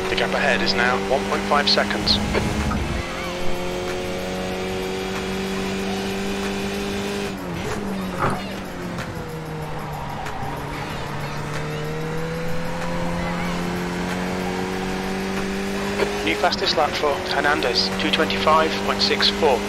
The gap ahead is now one point five seconds. New fastest lap for Hernandez, two twenty-five point six four.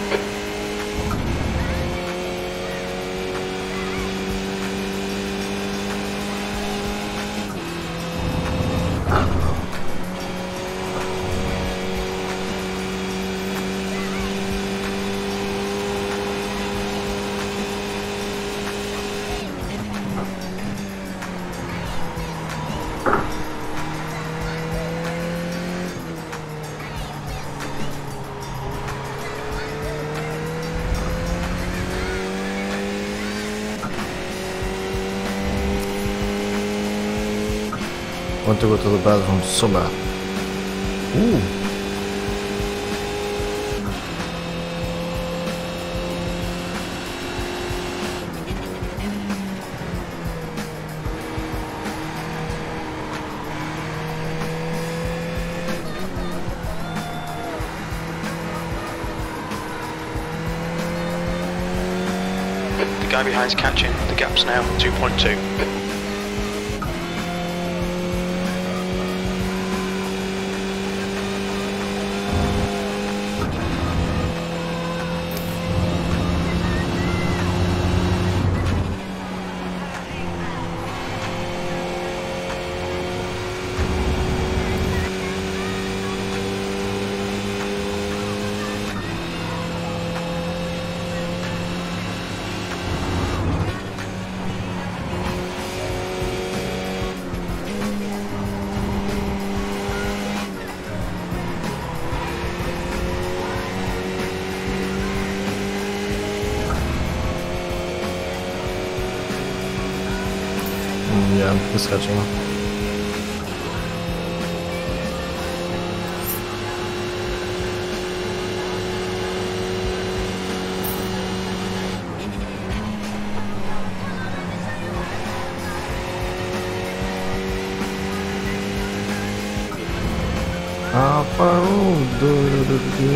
I want to go to the bathroom so bad. Ooh. The guy behind's catching. The gap's now two point two. Yeah, he's catching up. Ah, Farouk, do do do do.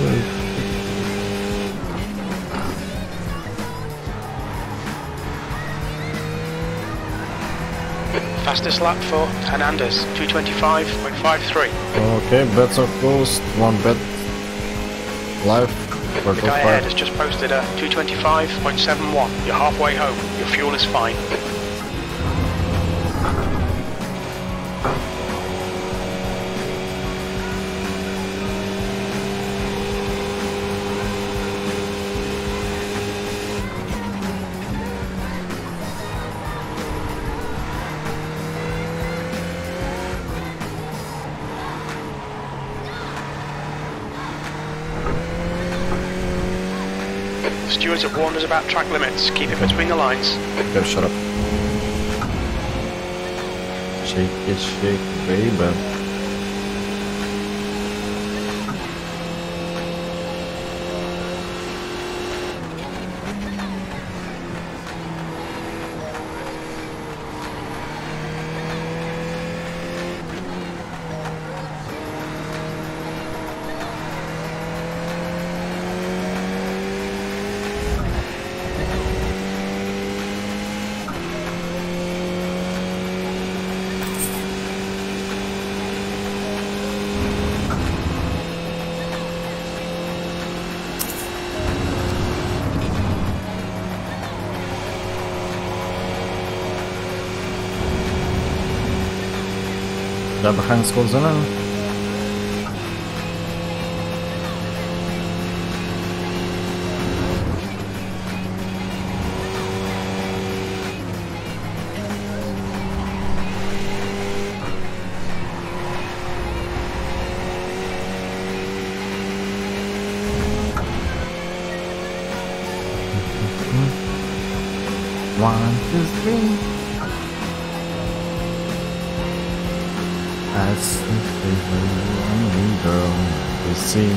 Fastest lap for Hernandez, two twenty-five point five three. Okay, bets are closed, one bet live. The guy ahead has just posted a two twenty-five point seven one. You're halfway home, your fuel is fine. The stewards have warned us about track limits. Keep it between the lines. Go, shut up. Shake it, shake, baby. They're behind school zone. One, two, three. That's the favorite girl we see.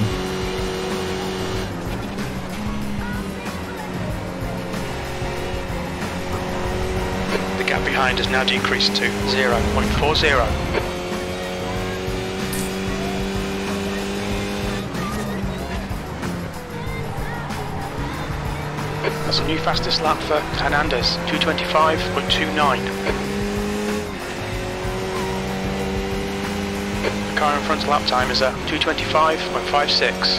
The gap behind has now decreased to zero point four zero. That's a new fastest lap for Hernandez, two twenty-five point two nine. Car in front lap time is at two twenty-five point five six.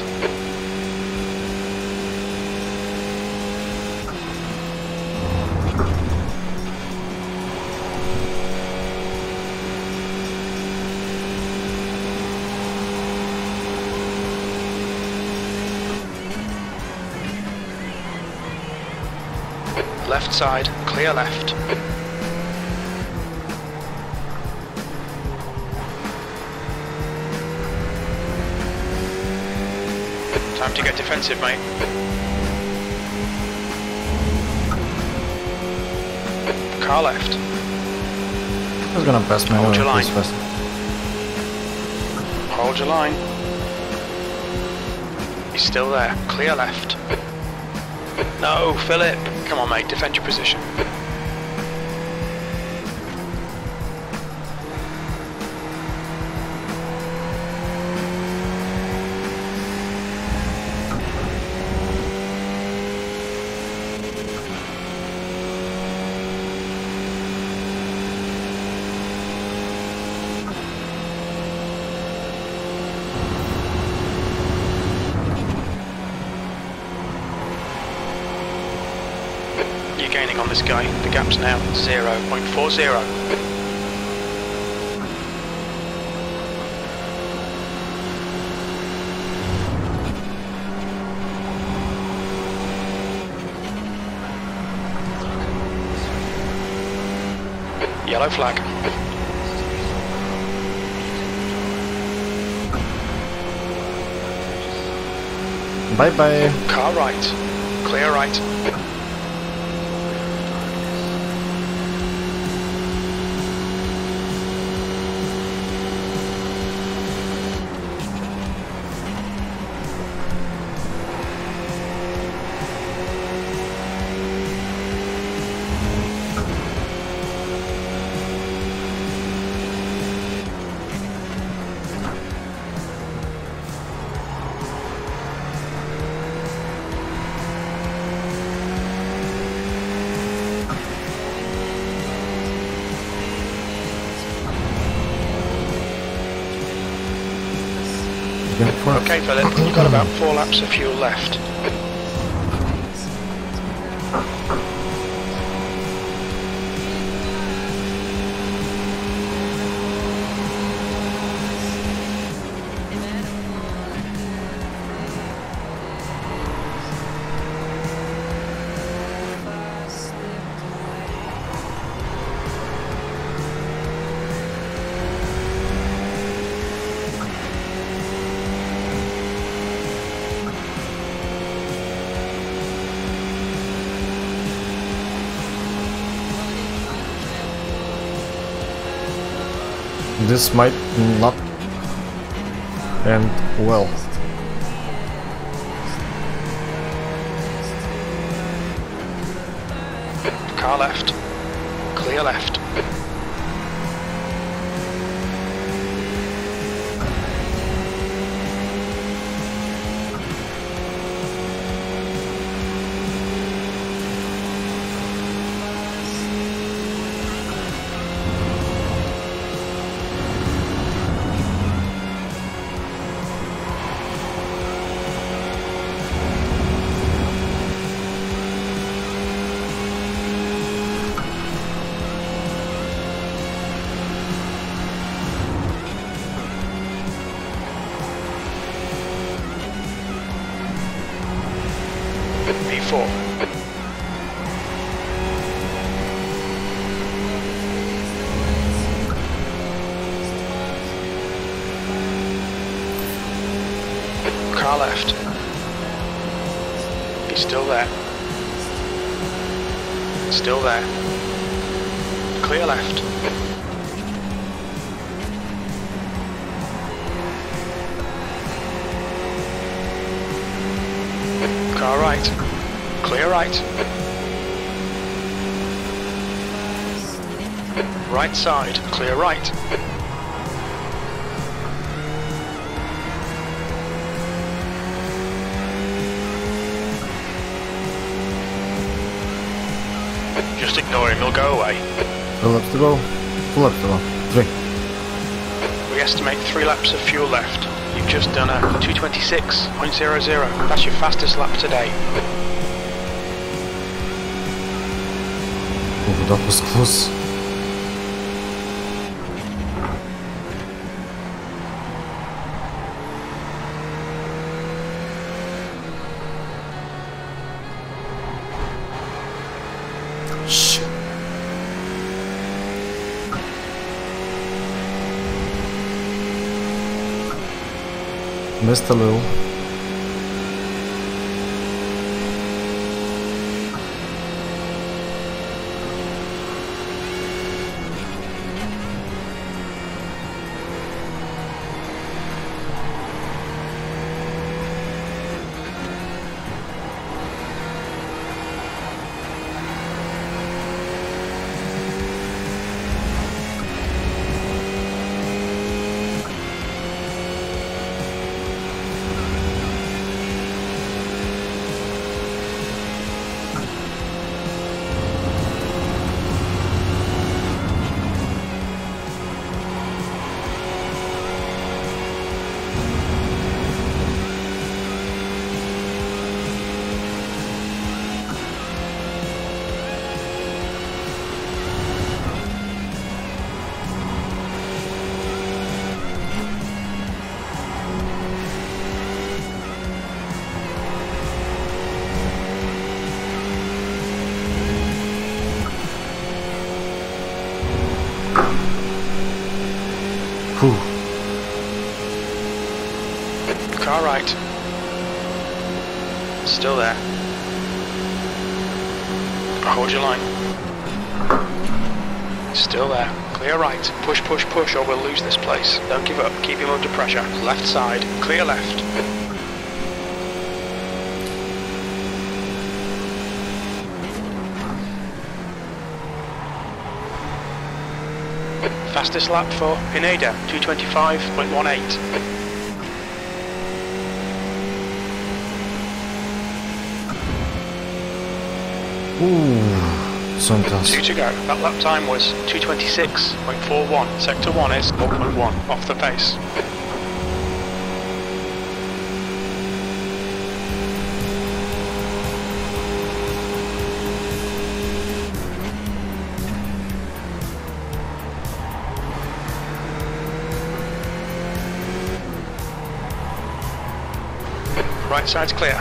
Left side, clear left. Time to get defensive, mate. Car left. I was gonna pass my hold your line. First. Hold your line. He's still there. Clear left. No, Philip. Come on, mate. Defend your position. Gaining on this guy, the gap's now zero point four zero. Yellow flag. Bye bye. Car right, clear right. Okay, Philip, you've got about four laps of fuel left. this might not end well. Car left. Clear left. Car left. He's still there. Still there. Clear left. Car right. Clear right. Right side. Clear right. Just ignore him, he'll go away. Full up to go. Full up to go. Three. We estimate three laps of fuel left. You've just done a two twenty-six point zero zero. That's your fastest lap today. Oh, that was close. Missed a little. Car right. Still there. Hold your line. Still there. Clear right. Push, push, push or we'll lose this place. Don't give up. Keep him under pressure. Left side. Clear left. Fastest lap for Pineda, two twenty-five point one eight. Ooh, sometimes. Two to go. That lap time was two twenty-six point four one. Sector one is four point one off the pace. Right side's clear.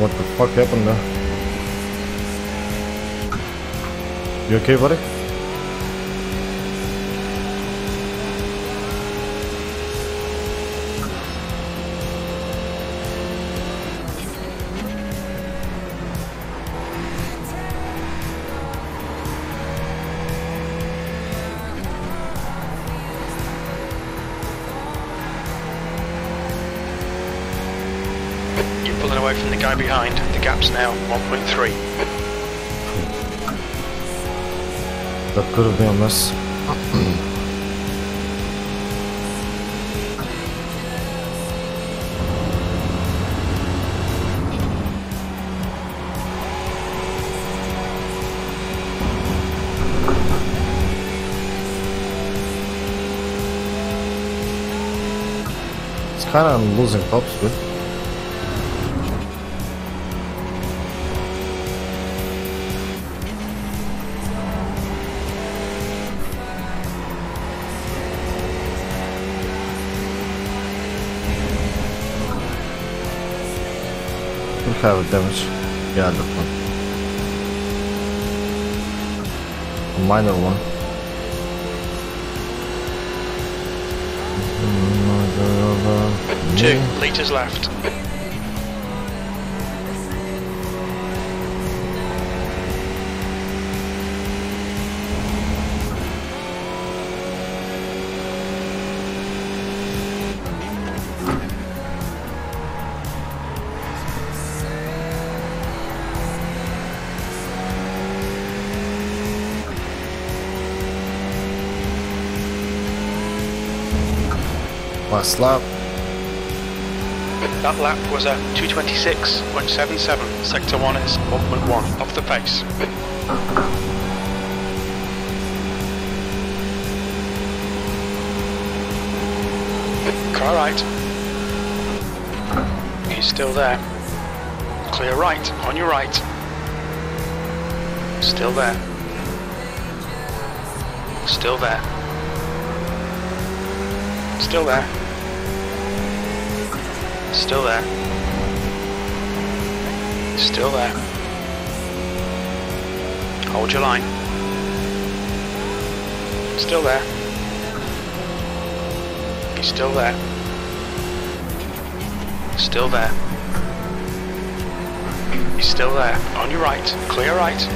What the fuck happened there? You okay, buddy? away from the guy behind. The gap's now one point three. That could have been a mess. It's kind of losing top speed. Have damage. Yeah, that one. A minor one. Two yeah. liters left. Last lap. That lap was a two twenty-six point seven seven. Sector one is one point one off the pace. Car right. He's still there. Clear right, on your right. Still there. Still there. Still there. Still there. Still there. Hold your line. Still there. He's still there. Still there. He's still there. On your right. Clear right.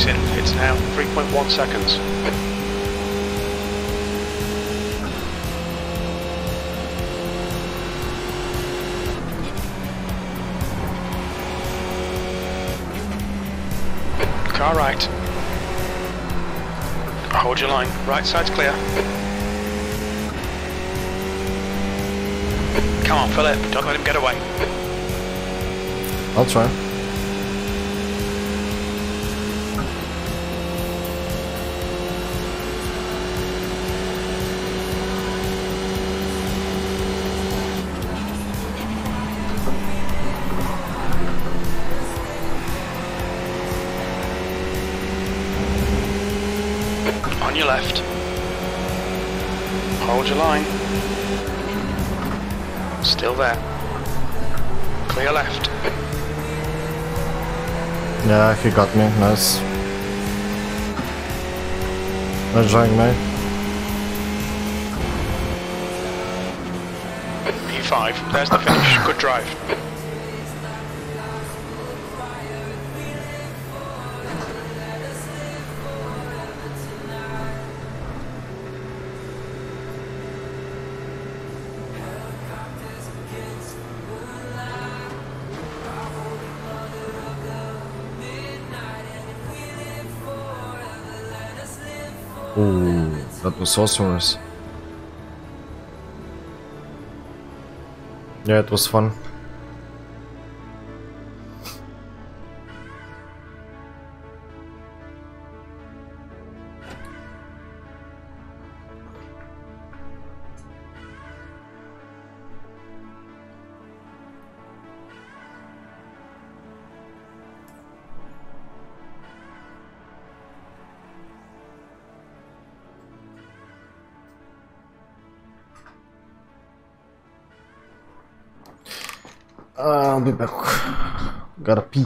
It's now three point one seconds. Car right. Hold your line. Right side's clear. Come on, Philip. Don't let him get away. I'll try. Left. Hold your line. Still there. Clear left. Yeah, he got me. Nice. Nice driving, mate. E five. There's the finish. Good drive. Ooh, that was awesome. Yeah, it was fun. I'll be back. Garpi.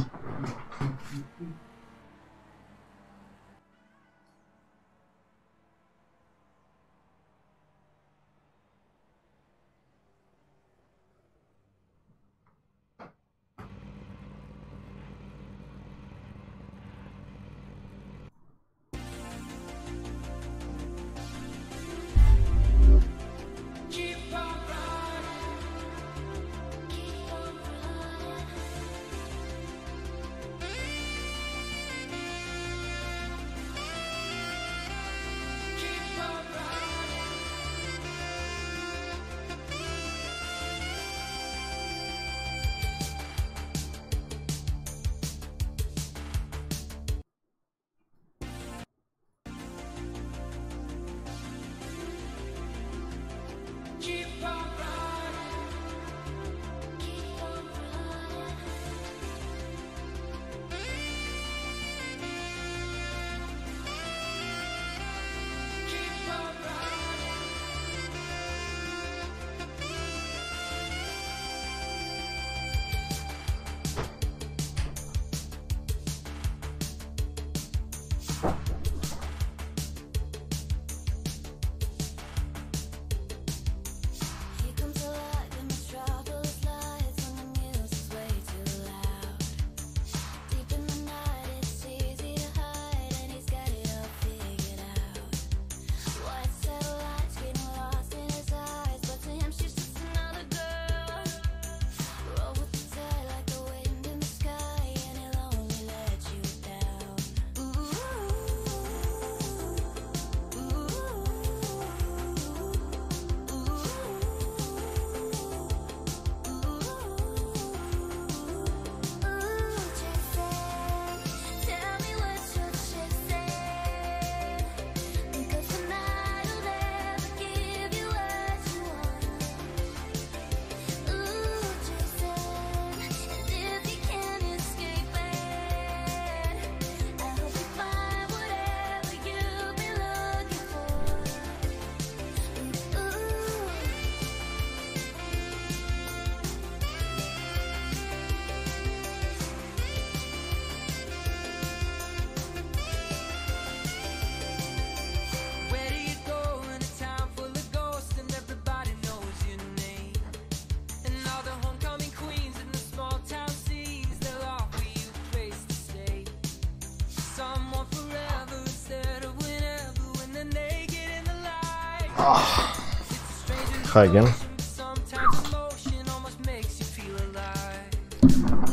Try again.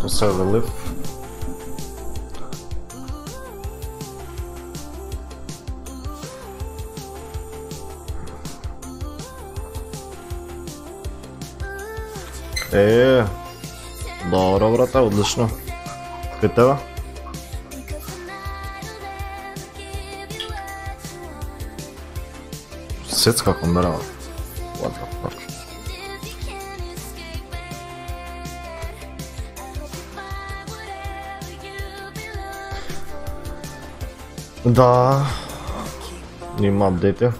Just have a lift. Eee, dobra, brata, odlično. Pitava. Sec kako narava. What the fuck? Da, nima update-a.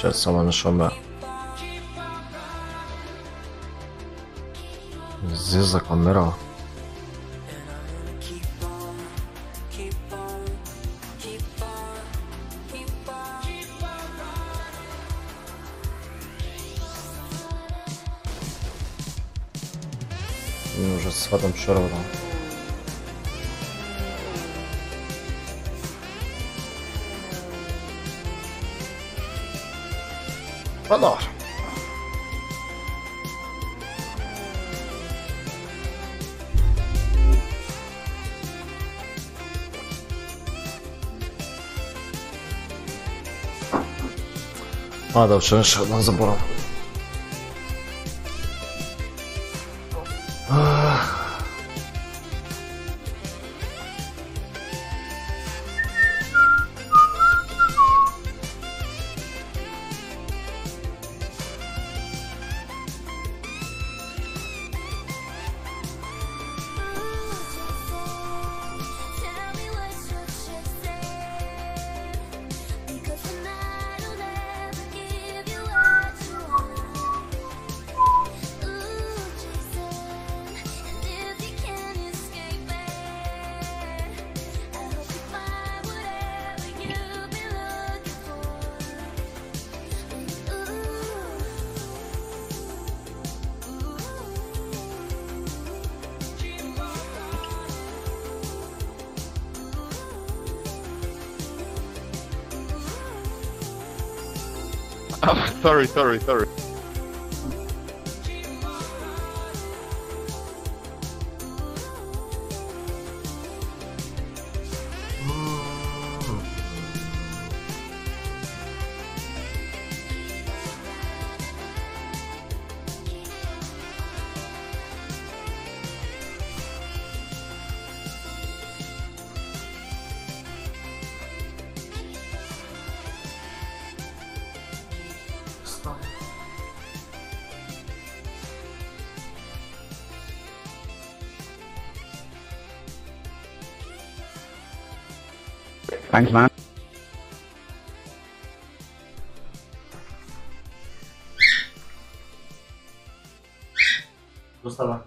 Če sam našao me. Zezak kamerao. Потом черного. Подор. А, да, вообще еще одна забора. Oh, sorry, sorry, sorry. Thanks, man. Zostawa.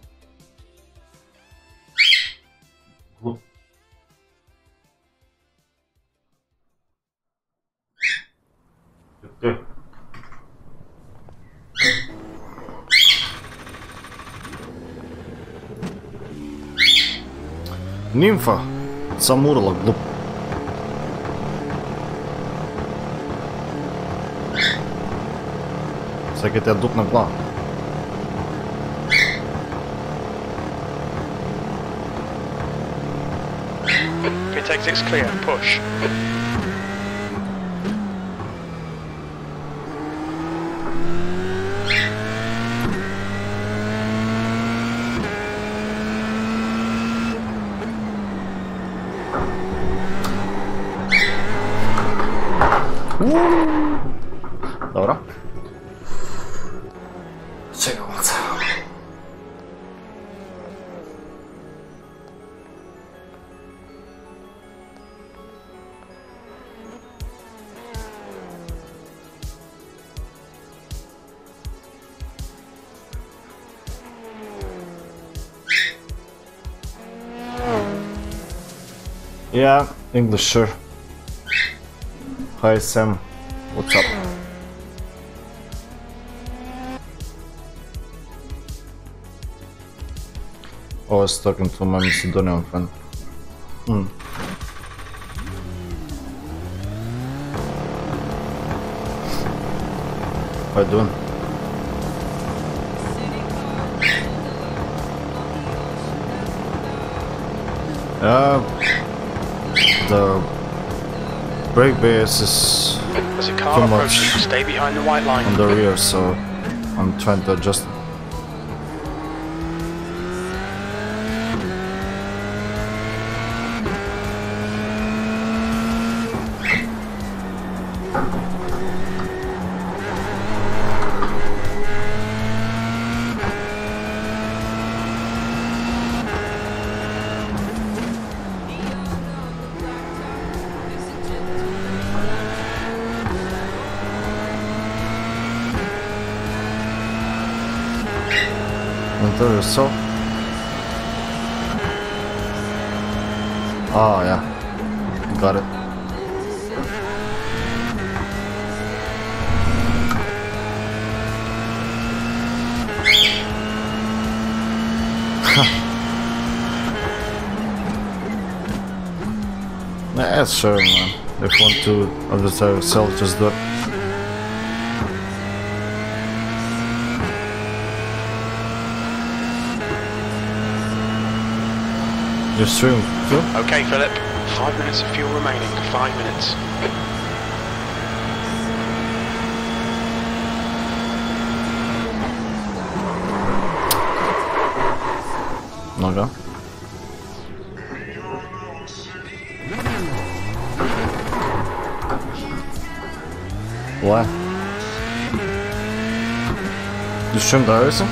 Nimfa, zamurla glup. Всякие тебя дут на план. Pit exit's clear, push. Yeah, English, sure. Hi Sam, what's up? I was talking to my Macedonian friend. Mm. How you doing? Yeah. The brake bias is There's a car too much stay behind the white line. On the rear, so I'm trying to adjust. So oh yeah, got it. Yeah, sure man, if you want to understand yourself, just do it. Just through. Sure. Okay, Philip. Five minutes of fuel remaining. Five minutes. No go. What? You stream the racing?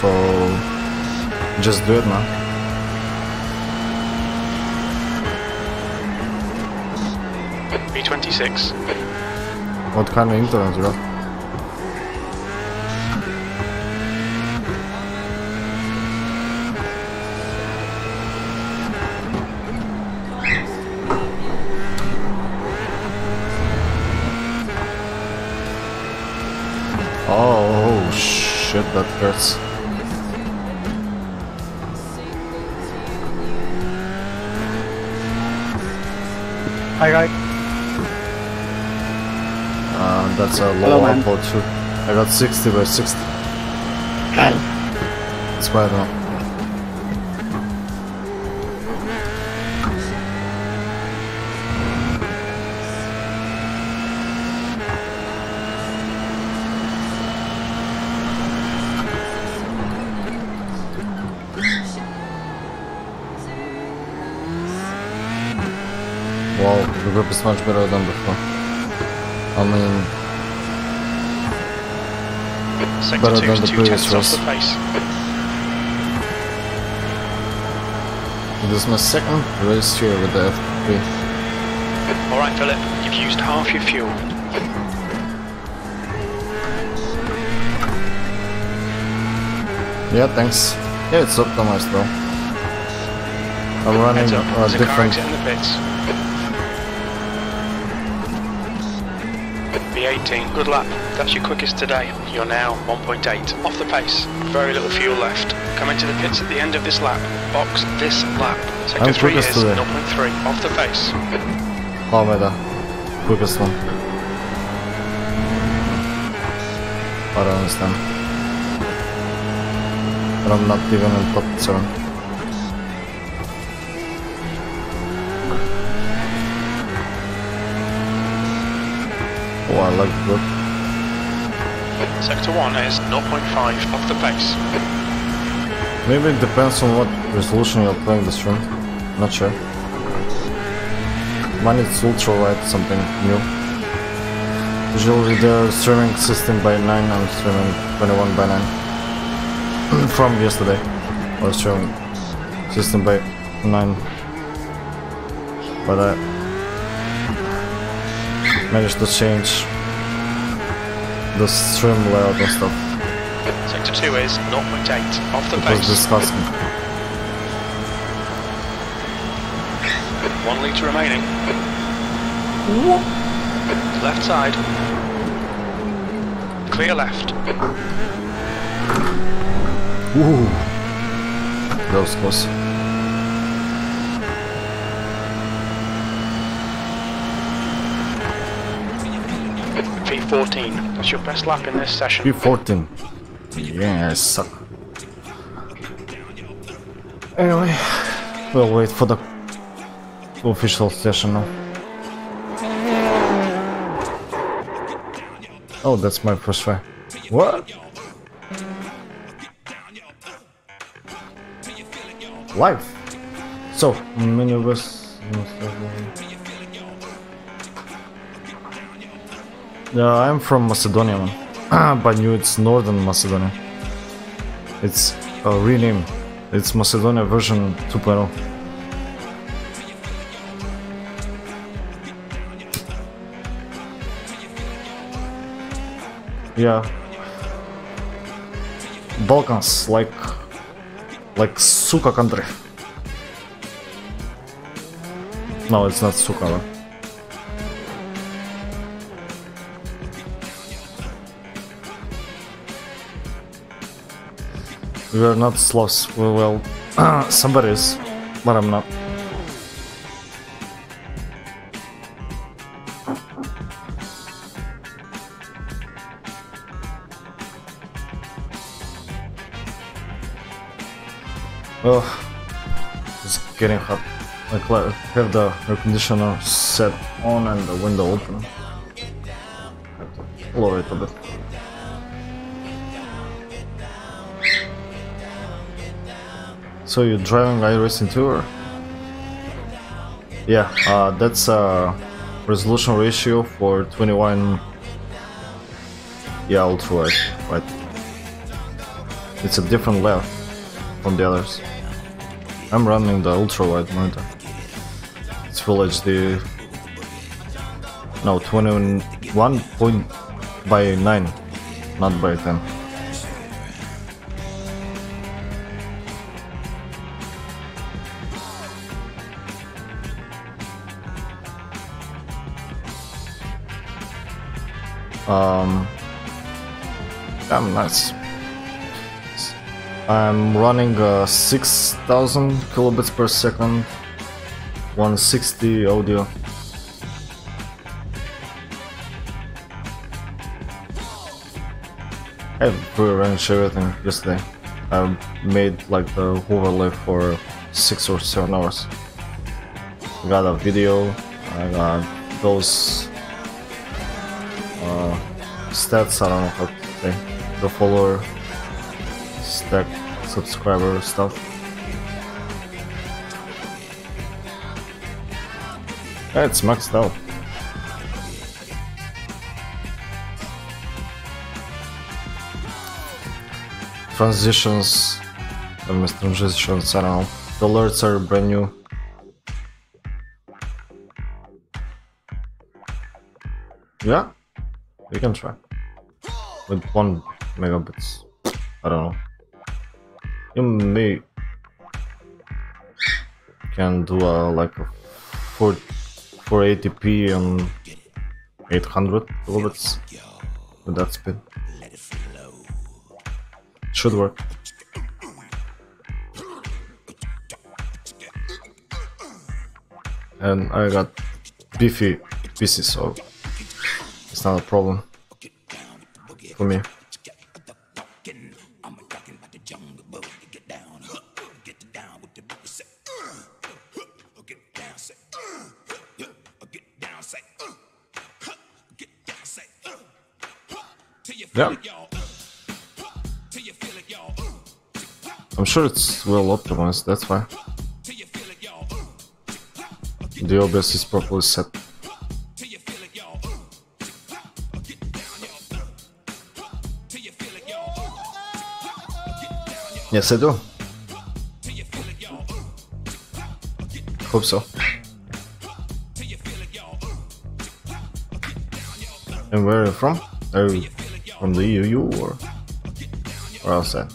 So just do it now. twenty-six. What kind of internet you got? Oh shit, that hurts. Hi guys. Um, that's a low output too. I got sixty by sixty. Hi. It's quite low. Wow, the grip is much better than before. I mean, sector better than the previous race. This is my second race here with the F three. Alright Philip, you've used half your fuel. Yeah, thanks. Yeah, it's optimized though. I'm running a uh, different... Car in the pits. V eighteen, good lap, that's your quickest today. You're now one point eight off the pace, very little fuel left. Come into the pits at the end of this lap, box this lap. Sector three is zero point three off the pace. Oh my god, quickest one. I don't understand. But I'm not even in top zone. Oh, I like the look. Sector one is zero point five off the pace. Maybe it depends on what resolution you're playing this room. Not sure. Mine is ultra wide, something new. Usually they're streaming sixteen by nine, I'm streaming twenty-one by nine. From yesterday. Or streaming sixteen by nine. But I managed to change the stream layout and stuff. Sector two is zero point eight off the pace. It was disgusting. One litre remaining. What? Left side. Clear left. Ooh. That was close. V fourteen, that's your best lap in this session. V fourteen. Yeah, I suck. Anyway, we'll wait for the official session now. Oh, that's my first try. What? Life. So, many of us must have. Yeah, I'm from Macedonia, man. But new, it's Northern Macedonia. It's a rename. It's Macedonia version two point oh. Yeah. Balkans, like, like Suka country. No, it's not Suka, man. We are not Slavs, we well, somebody is, but I'm not. Oh, it's getting hot. Like, I have the air conditioner set on and the window open. I lower it a bit. So you're driving iRacing tour? Yeah, uh, that's a resolution ratio for twenty-one. Yeah, ultra wide. Right. It's a different layout from the others. I'm running the ultra wide monitor. It's Full H D. No, twenty-one point by nine, not by ten. Um, I'm nice. I'm running uh, six thousand kilobits per second, one sixty audio. I flew around everything yesterday. I made like the overlay for six or seven hours. I got a video, I got those uh, stats, I don't know how to say, the follower, stack, subscriber stuff. Yeah, it's maxed out. Transitions, I miss transitions, I don't know. The alerts are brand new. Yeah, we can try. With one megabits. I don't know. You may can do a, like a four eighty p and eight hundred kilobits with that speed. Should work. And I got beefy P C, so it's not a problem for me. Yeah. I'm sure it's well optimized, that's why. The O B S is properly set. Yes, I do. Hope so. And where are you from? Are you from the E U or, or outside?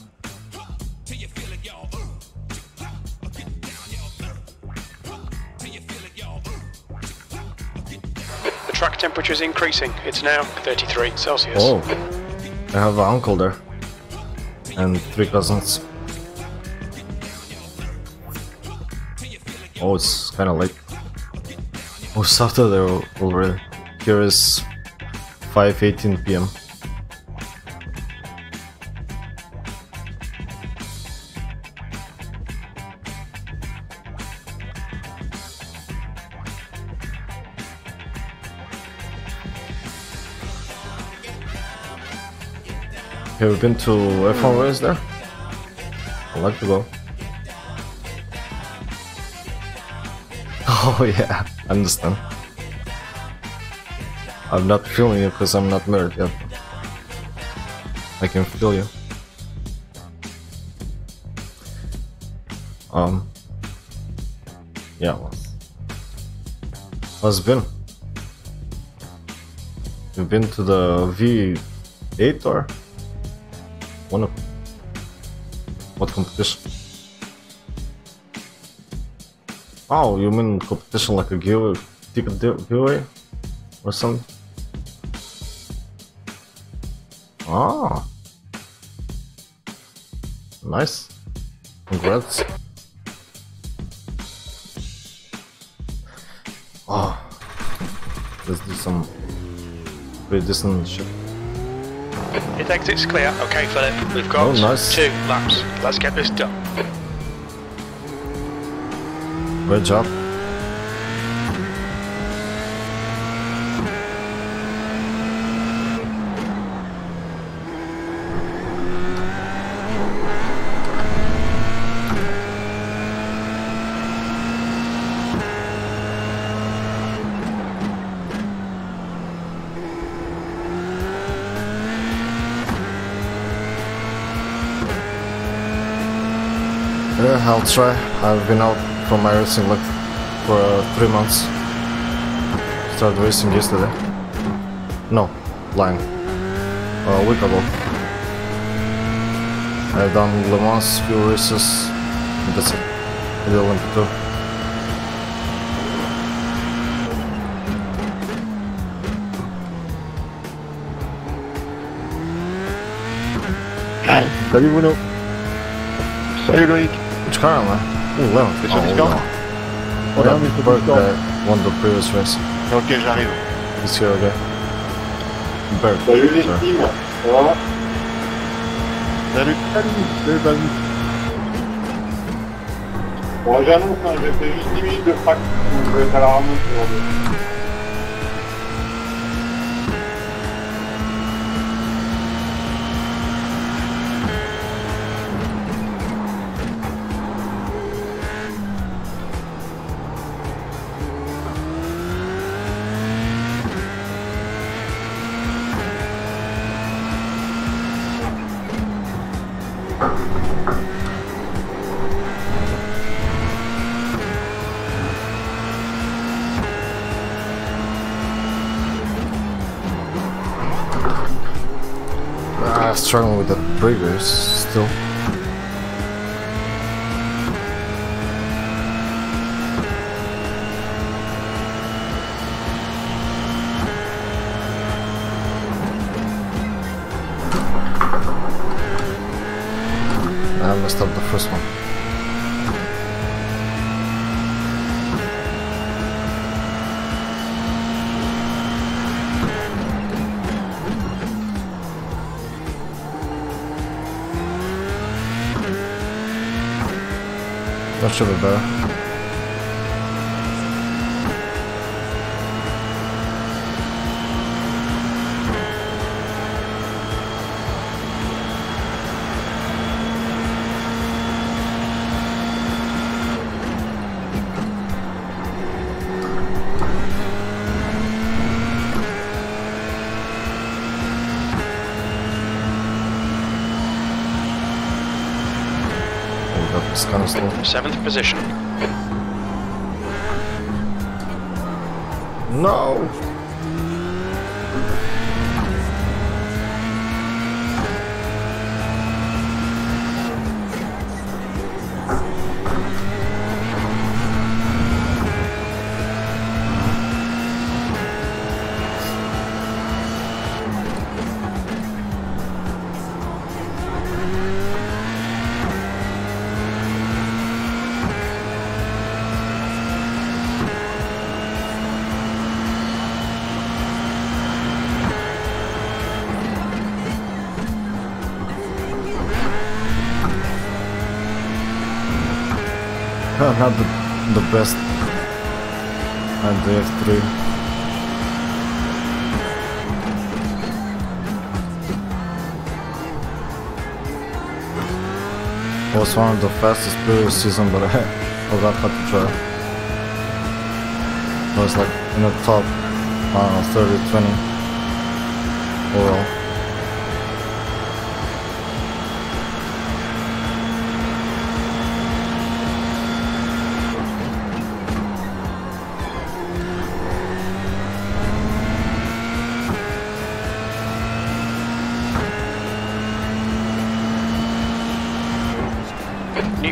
Track temperature is increasing. It's now thirty-three Celsius. Oh, I have an uncle there and three cousins. Oh, it's kind of late. Oh, it's after there already. Here is five eighteen p m Have you been to F one race there? I'd like to go. Oh yeah, I understand. I'm not feeling you because I'm not married yet. I can feel you. Um. Yeah, well. How's it been? You've been to the V eight or? One of them. What competition? Oh, you mean competition like a giveaway, ticket giveaway or something? Ah, nice. Congrats. Oh, let's do some pretty decent shit. It exits clear. Okay, Philip, we've got oh, nice. two laps. Let's get this done. Good job. I'll try. I've been out from iRacing like for uh, three months. Started racing yesterday. No, lying. Uh, a week ago. I've done Le Mans, few races, and that's it. I did Olympic too. Hi. Salut Bruno. Salut Loïc. Which car am I? Ooh, eleven. Which one is gone? Oh, that Berg guy won the previous race. Okay, j'arrive. He's here again. Berg. Salut les filles, ça va? Salut. Salut, les amis. Bon, j'annonce, hein, j'ai fait juste dix minutes de frac, donc je vais être à la rame aujourd'hui. I'm struggling with the breakers still. I messed up the first one. Much of a bear. Kind of seventh position. No. Not the, the best on the F three. It was one of the fastest previous season, but I forgot how to try. I was like in the top, I don't know, thirty, twenty overall.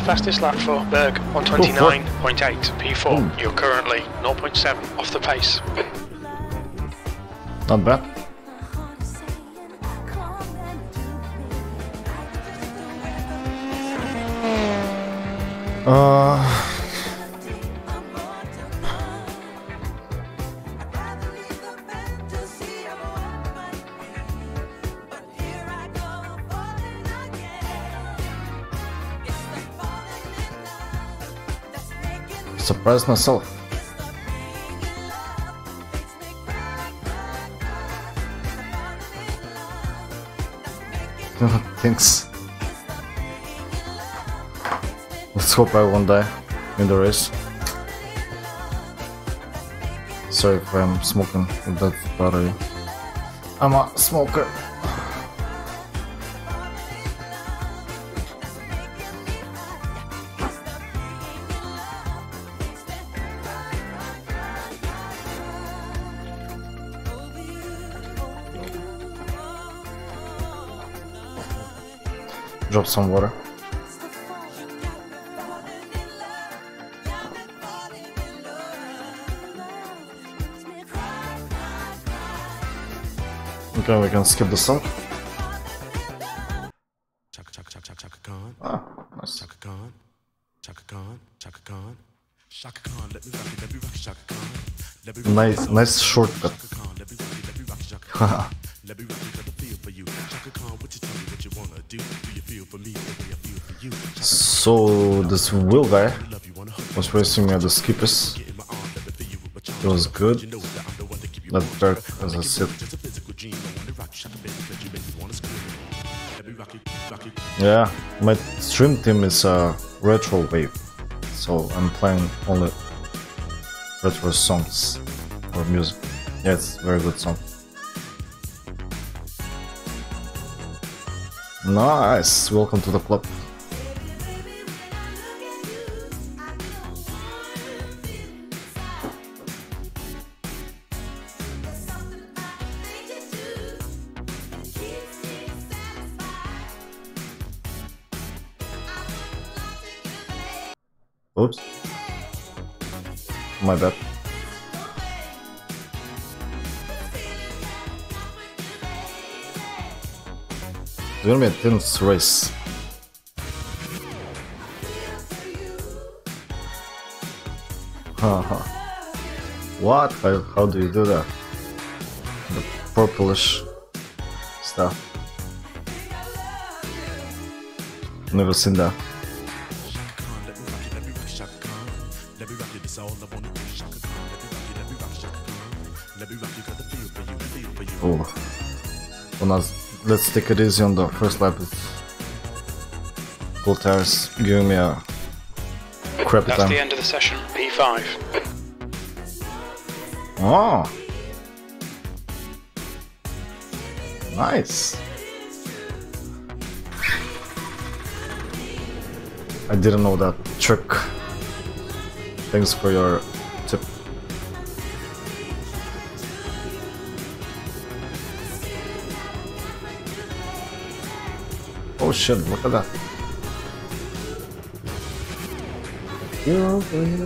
Fastest lap for Berg, one twenty-nine point eight, P four. You're currently zero point seven off the pace. Not bad. Surprised myself. Thanks. Let's hope I won't die in the race. Sorry if I'm smoking with that battery. I'm a smoker. Drop some water. Okay, we can skip this up. Chaka chaka chaka chaka gone. Ah, nice. Chaka gone. Chaka gone. Chaka gone. Chaka gone. Let me rock it. Let me rock Chaka gone. Nice, nice shortcut. Haha. So this wheel guy was racing at the skippers. It was good. Left Berg, as I said. Yeah, my stream team is a retro wave, so I'm playing only retro songs or music. Yeah, it's a very good song. Nice, welcome to the club. Oops, my bad. It's gonna be a tense race. What? How, how do you do that? The purplish stuff. Never seen that. Oh, on us. Let's take it easy on the first lap. Cortez giving me a crappy time. That's the end of the session, P five. Oh! Nice! I didn't know that trick. Thanks for your tip. Oh shit, look at that. There we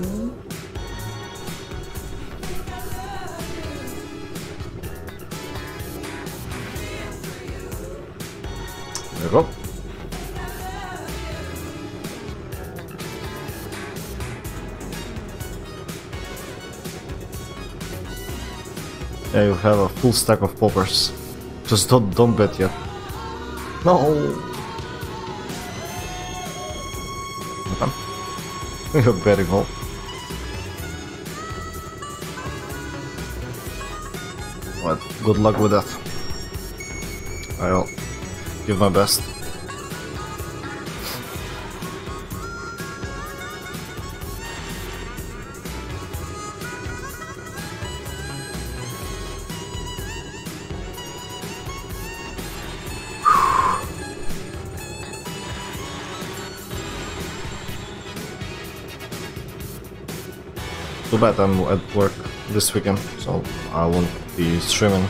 go. Yeah, you have a full stack of poppers. Just don't don't bet yet. No. You're betting all. Well, good luck with that. I'll give my best. Too bad I'm at work this weekend, so I won't be streaming.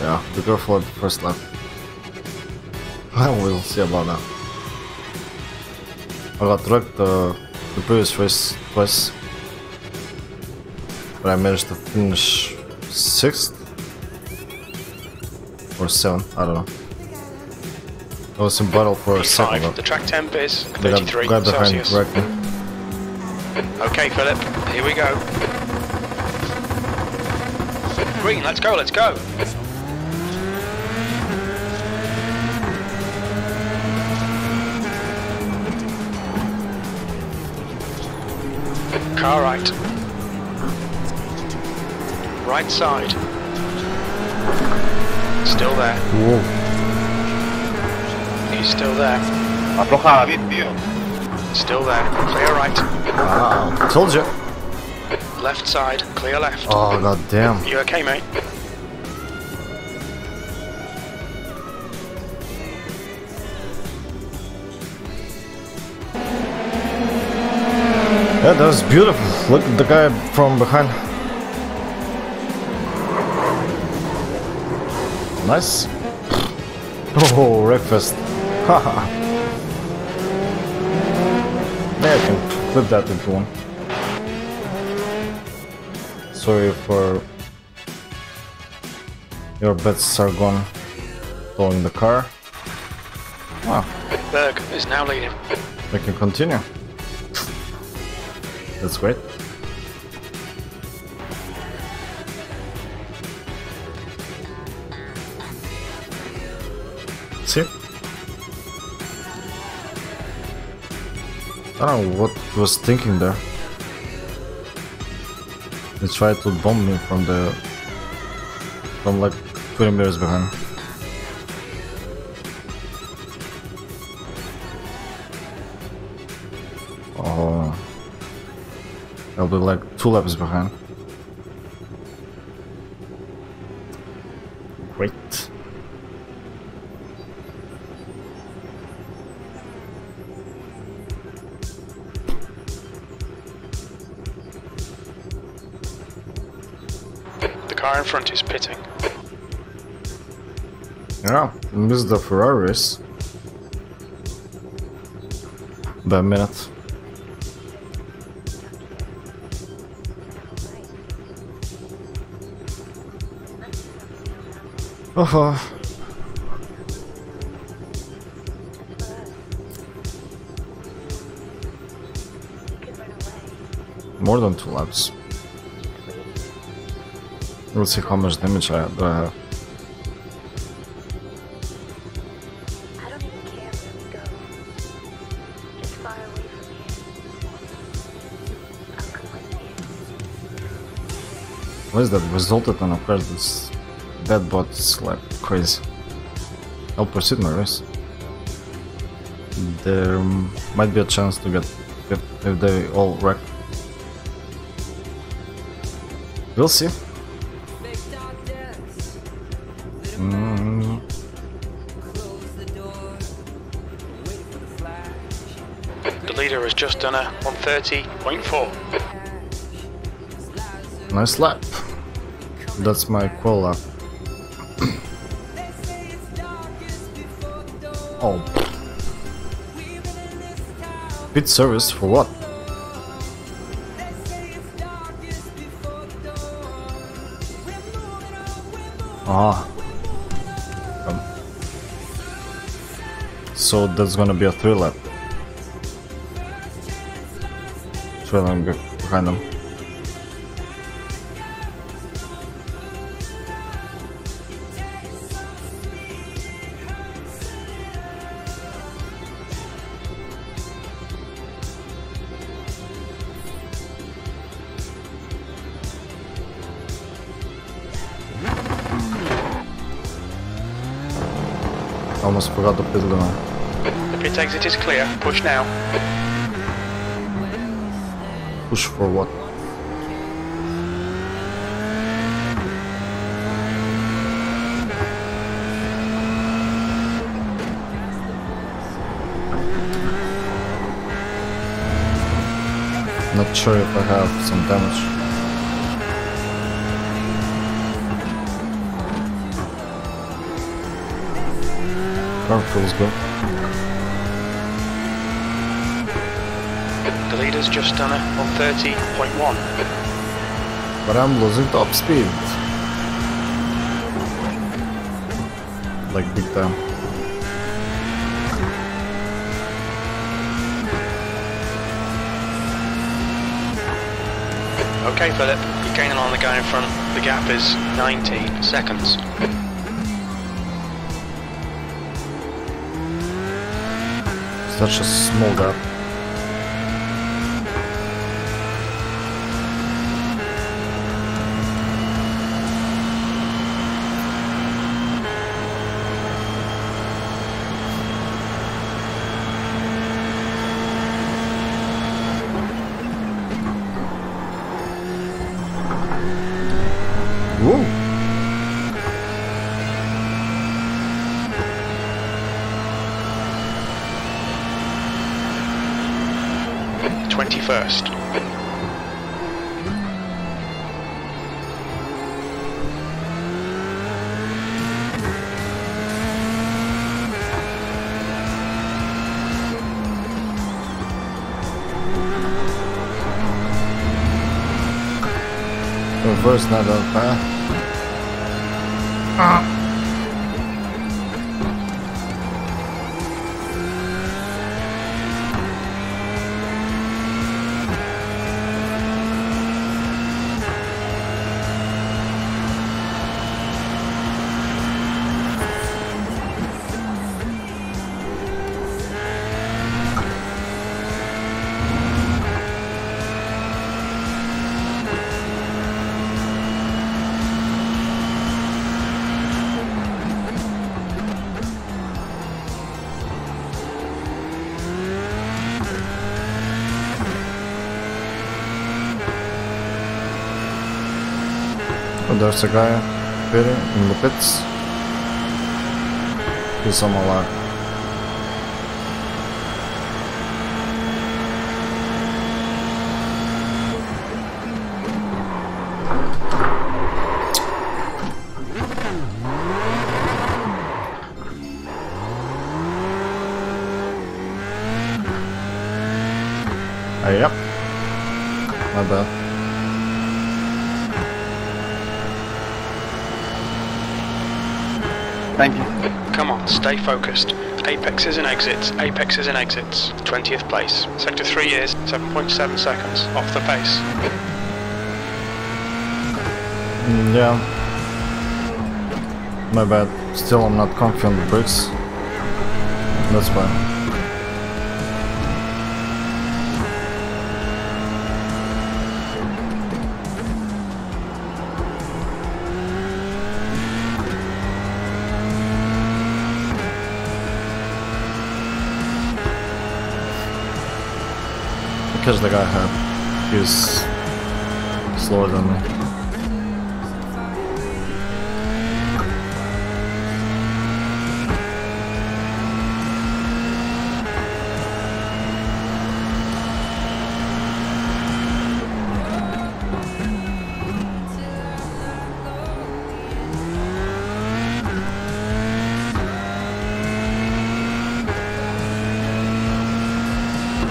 Yeah, be careful at the first lap. I will see about that. I got wrecked uh, the previous race twice, but I managed to finish sixth or seventh, I don't know. I was in battle for a second. Though. The track temp is thirty-three Celsius. Okay, Philip, here we go. Green, let's go, let's go. Car right. Right side. Still there. Whoa. He's still there. Still there. Clear right. Wow, told you. Left side, clear left. Oh, god damn. You okay, mate? Yeah, that was beautiful. Look at the guy from behind. Nice. Oh, breakfast. Haha. There you go. Flip that if you want. Sorry for your bets are gone. Towing the car. Wow. Berg is now leading. We can continue. That's great. That's it. I don't know what was thinking there. They tried to bomb me from the from like twenty meters behind. Oh, I'll be like two laps behind. Great. In front is pitting. Yeah, missed the Ferraris by a minute. Uh-huh. More than two laps. Let's see how much damage I have. I don't even care where we go. It's far away from here. I'll come with you. What is that? Resulted and of course this that bot's like crazy. I'll proceed my race. There might be a chance to get if, if they all wreck. We'll see. Just done a one thirty point four. Nice lap. That's my qual lap. Oh. Pit service for what? Ah. Um. So that's gonna be a three lap. Trailing behind them. Almost forgot the pit line. The pit exit is clear. Push now. Push for what? Not sure if I have some damage. Car feels good. The leader's just done a one thirty point one. But I'm losing top speed. Like big time. Okay, Philip, you're gaining on the guy in front. The gap is nineteen seconds. Such a small gap. First. Reverse not that bad. Ah. And there's a guy appearing in the pits. He's on my line. Yep. My bad. Thank you. Come on, stay focused. Apexes and exits, apexes and exits. twentieth place. Sector three is seven point seven seconds off the pace. Mm, yeah. My bad. Still, I'm not confident with brakes. That's fine. Because the guy had, he was slower than me.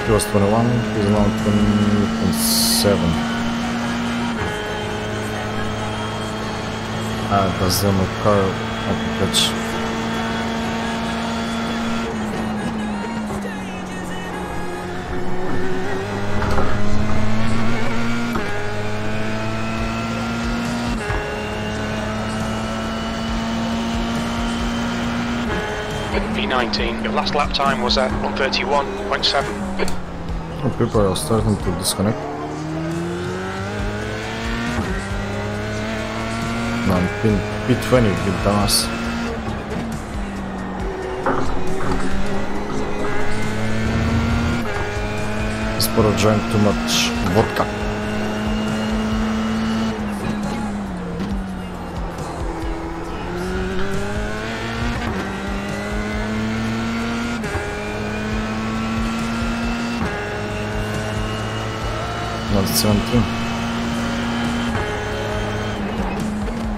He was twenty-one, he's now twenty-seven. Ah, that's the only car I can catch. V nineteen, your last lap time was at one thirty-one point seven. People are starting to disconnect. No, I'm in P twenty with Damas. This poor drank too much vodka. seventeen.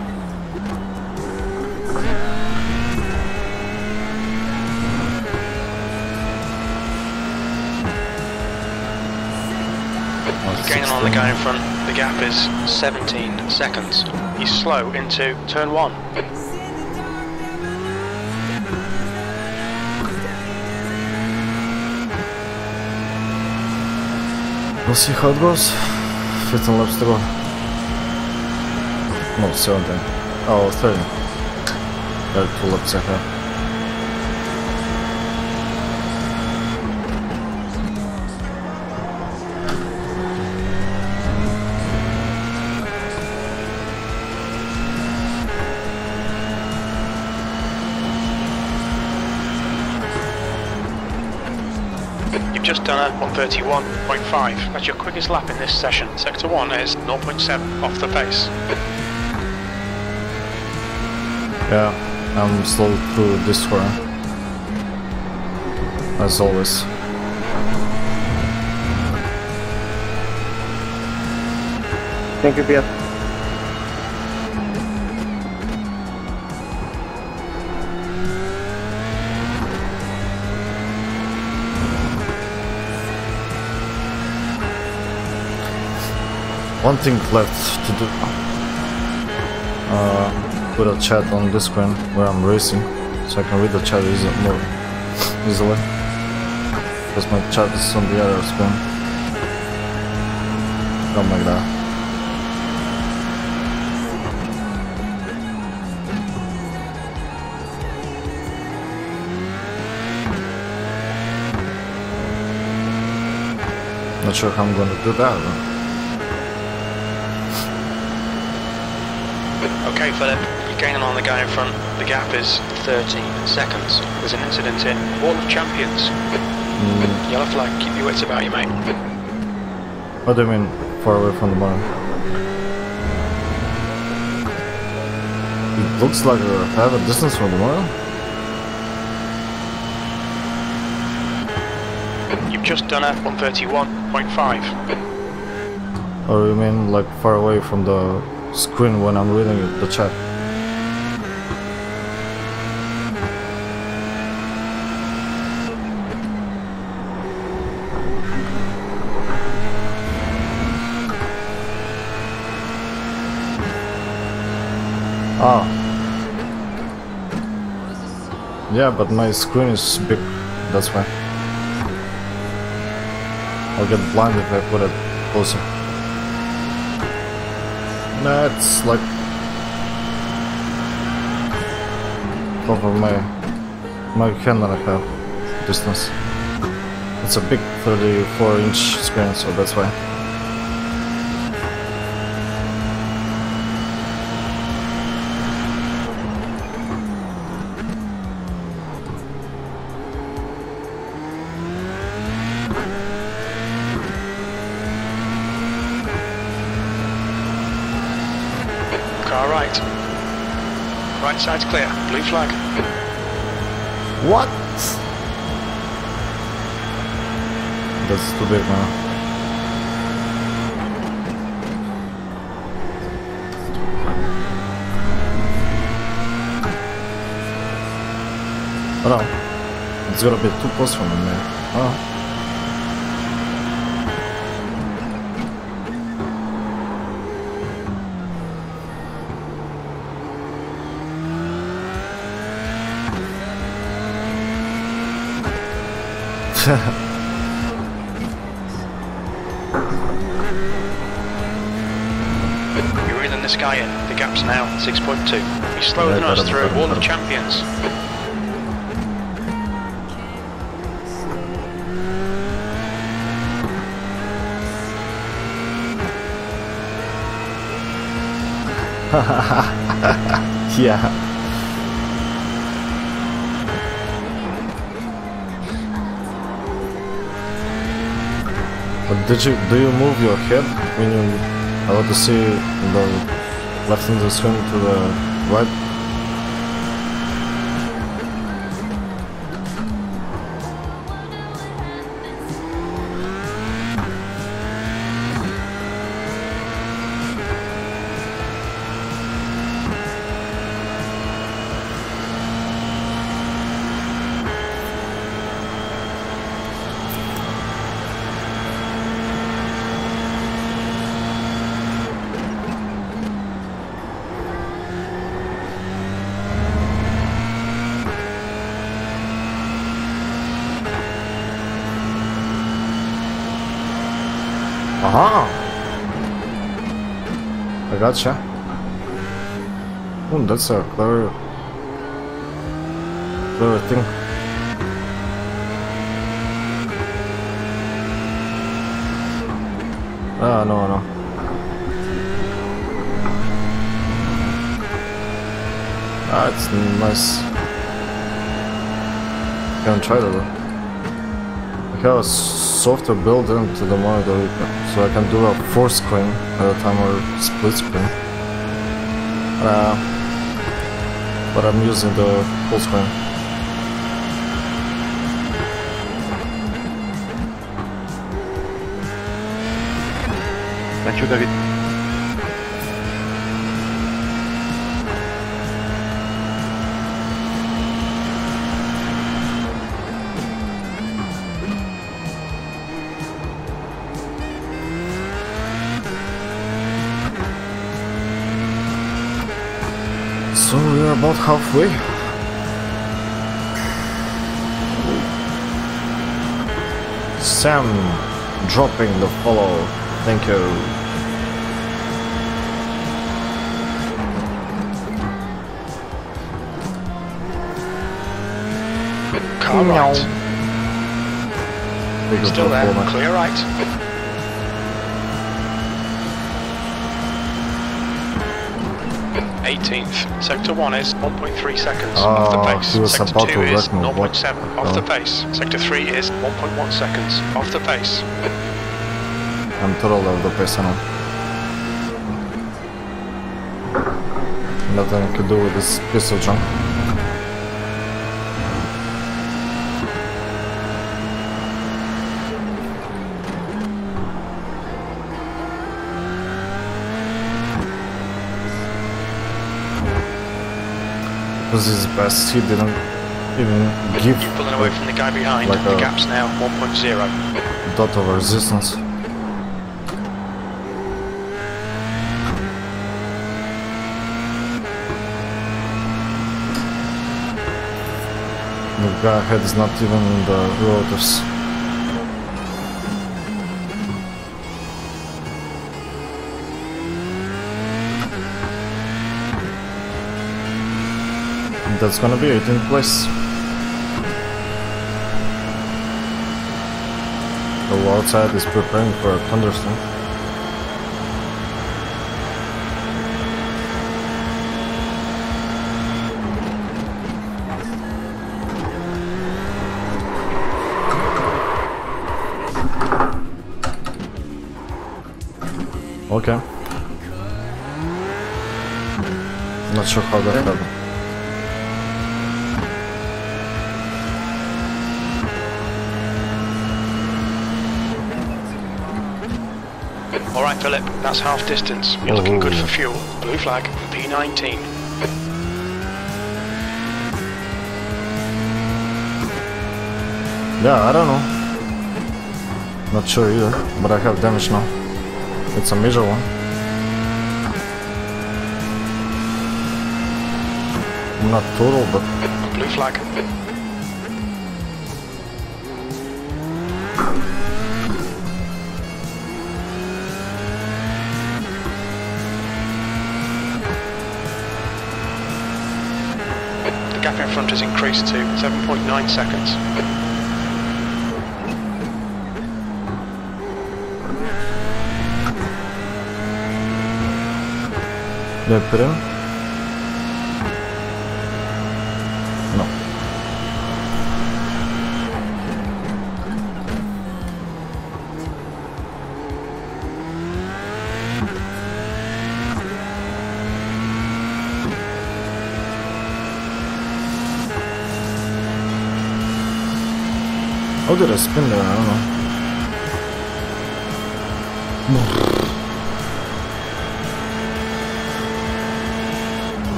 He's gaining on the guy in front. The gap is seventeen seconds. He's slow into turn one. We'll see how it goes. fifteen laps to go. No, seventeen. Oh, thirty. There are two laps ahead. Just done a one thirty-one point five. That's your quickest lap in this session. Sector one is zero point seven off the pace. Yeah, I'm slow through this one, as always. Thank you, Pierre. One thing left to do, uh, put a chat on this screen where I'm racing, so I can read the chat easy, more easily, because my chat is on the other screen, something like that. Not sure how I'm going to do that though. Okay, Philip, you're gaining on the guy in front. The gap is thirteen seconds. There's an incident in Wall of Champions. Mm. Yellow flag, keep your wits about you, mate. What do you mean, far away from the barn? It looks like a half a distance from the mile. You've just done F one thirty-one point five. Oh, you mean like far away from the screen when I'm reading it, the chat? Ah. Yeah, but my screen is big, that's why. I'll get blind if I put it closer. Nah, it's like top of my my hand and a half distance. It's a big thirty-four inch screen, so that's why. Side's clear. Blue flag. What? That's too big now. Oh no. It's gonna be too close for me, man. Oh. You're reeling this guy in. The gap's now six point two. He's slower yeah, than us through Wall of Champions. Yeah. But did you, do you move your head when you allow to see the left in the screen to the right? Gotcha. Oh, that's a clever, clever thing. Ah, no, no. Ah, it's nice. I can try that. I have a software built into the monitor, so I can do a four screen at a time or split screen. Uh, but I'm using the full screen. Thank you, David. So we're about halfway. Sam dropping the follow. Thank you. Car right. Still there. Clear right. eighteenth. Sector one is one point three seconds uh, off the pace. Sector two is zero point seven off the pace. Sector three is one point one seconds off the pace. I'm totally off the pace now. nothing I can do with this pistol jump. This is the best, he didn't even give. You're pulling away from the guy behind, like the gap's now one point zero. Dot of resistance. The guy head is not even in the rotors. That's gonna be it in place. The wall outside is preparing for a thunderstorm. Okay. I'm not sure how that happened. Alright Philip, that's half distance. You're oh, looking good for fuel. Blue flag, P nineteen. Yeah, I don't know. Not sure either, but I have damage now. It's a major one. Not total, but... Blue flag. In front has increased to seven point nine seconds. Did I put him? No. How did I spin there? I don't know.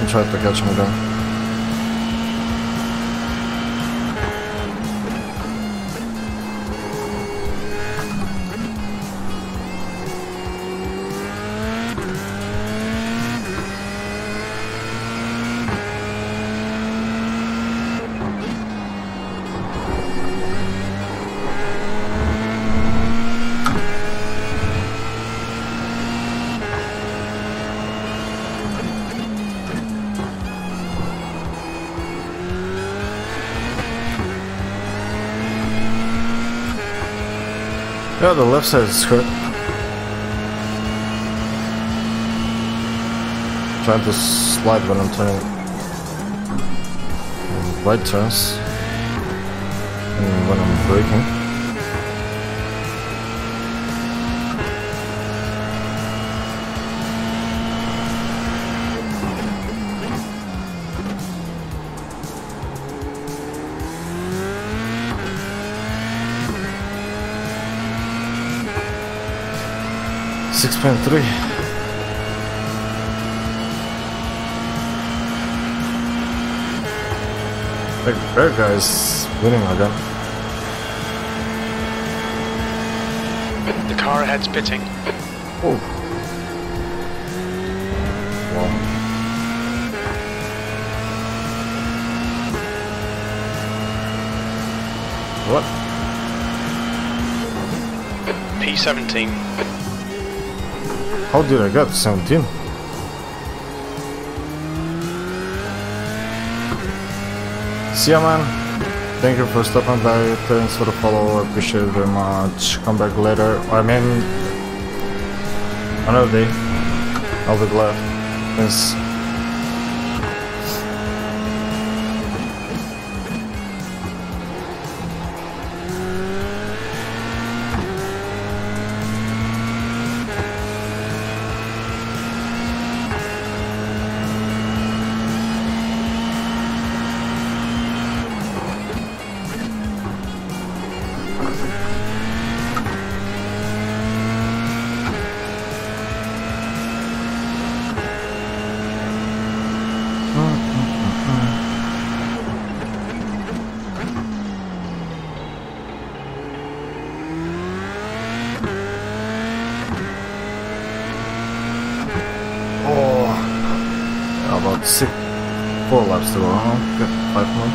I tried to catch him again. Yeah, the left side is hurt. Trying to slide when I'm turning. And right turns. And when I'm braking. six point three. Like, Berg guy is winning again. The car ahead's pitting. Oh. Wow. What? P seventeen. How did I get seventeen? See ya, man. Thank you for stopping by. Thanks for the follow. I appreciate it very much. Come back later. I mean, another day. I'll be glad. Thanks. about six, four laps to go. Five more.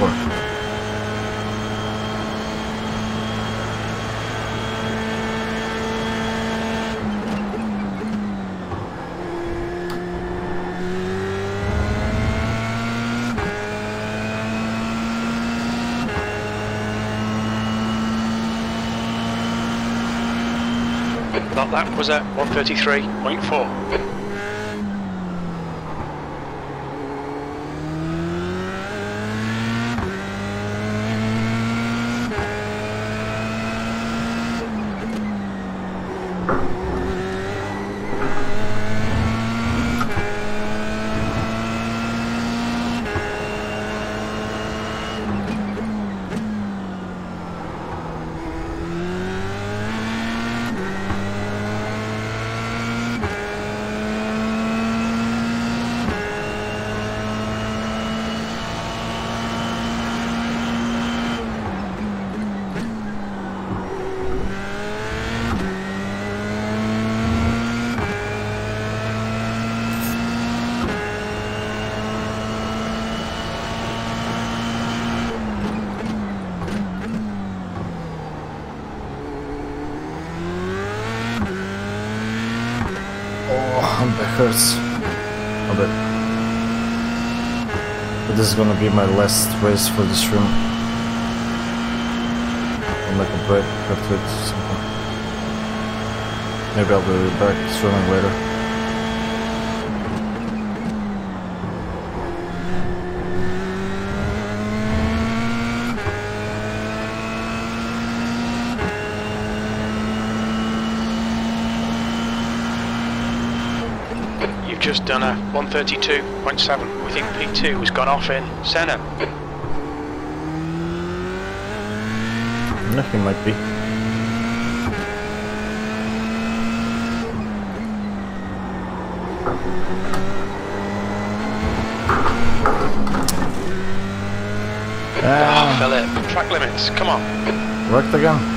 Four. That lap was at one thirty-three point four. Hurts a bit, but this is gonna be my last race for this room. I'll make a break after it or something. Maybe I'll be back swimming later. Just done a one thirty-two point seven. We think P two has gone off in Senna. Nothing might be. Ah, oh, Philip. Track limits. Come on. Work the gun.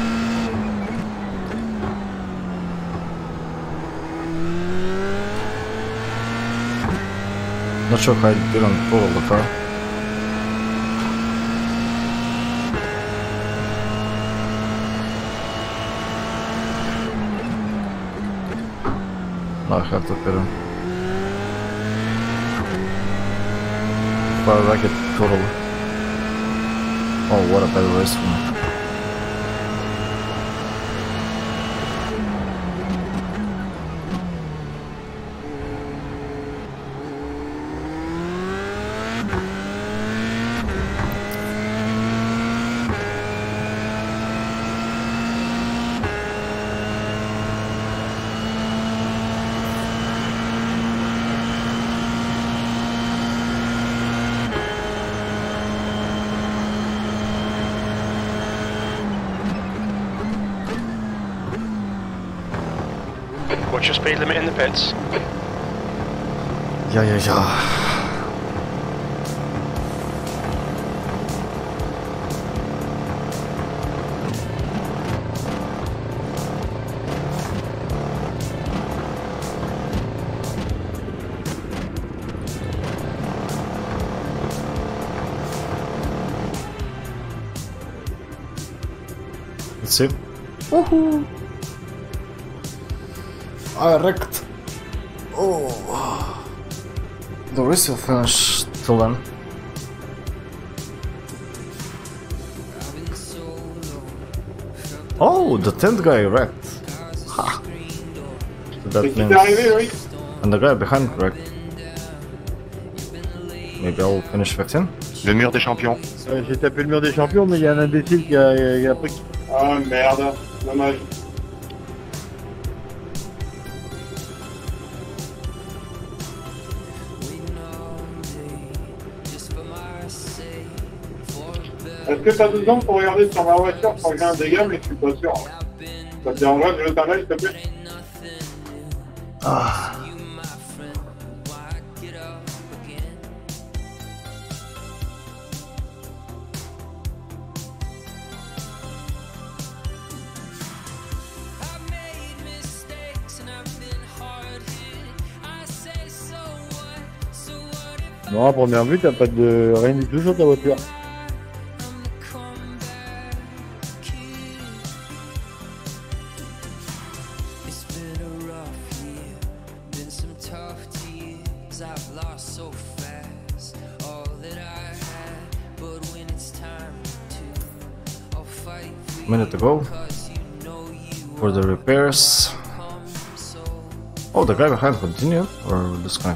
Not sure if I didn't pull the car. No, I have to put him. But I like it totally. Oh, what a bad race for me. What's your speed limit in the pits? Yeah, yeah, yeah. That's it. Woohoo! I wrecked. Oh, the race will finish till then. Oh, the tenth guy wrecked. Ha. So that means, and the guy behind wrecked. Maybe I'll finish with him. Le mur des champions. Euh, J'ai tapé le mur des champions, mais il y a un imbécile qui a, qui a pris. Ah merde, dommage. Est-ce que t'as besoin pour regarder sur ma voiture pour que j'ai un dégât, mais je suis pas sûr. Ça te dérangerait de jeter un œil, s'il te plaît? Ah. Non, à première vue, t'as pas de rien du tout sur ta voiture. A minute to go for the repairs. Oh, the guy behind continued or this guy?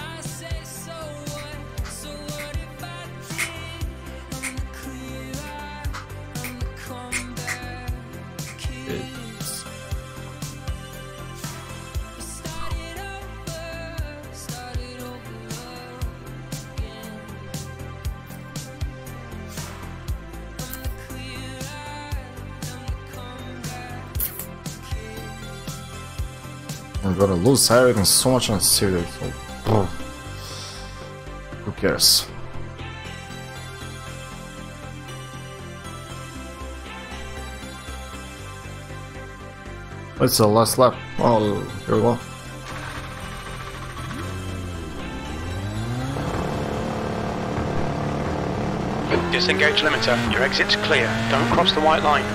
I'm gonna lose everything so much on serious. So, who cares? It's the last lap. Oh, here we go. Disengage limiter. Your exit's clear. Don't cross the white line.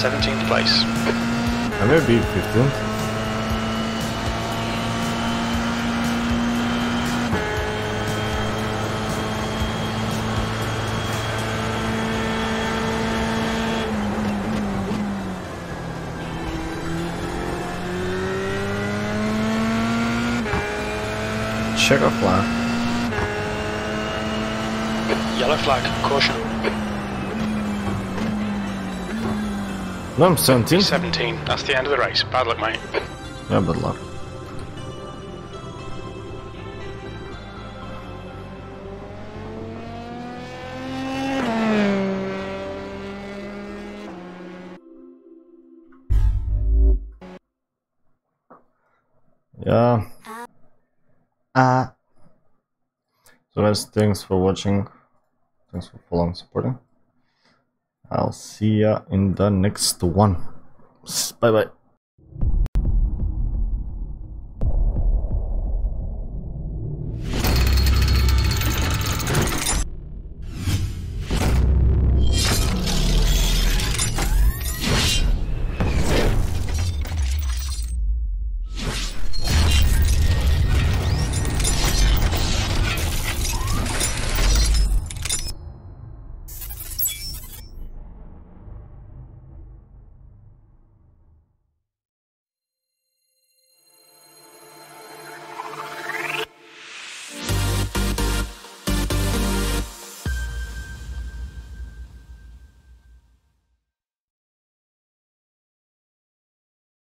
seventeenth place. I may be fifteenth. Check our flag. Yellow flag, caution. No, I'm seventeen. seventeen, that's the end of the race. Bad luck, mate. Yeah, bad luck. Yeah. Uh. So guys, thanks for watching. Thanks for following, supporting. I'll see ya in the next one. Bye bye.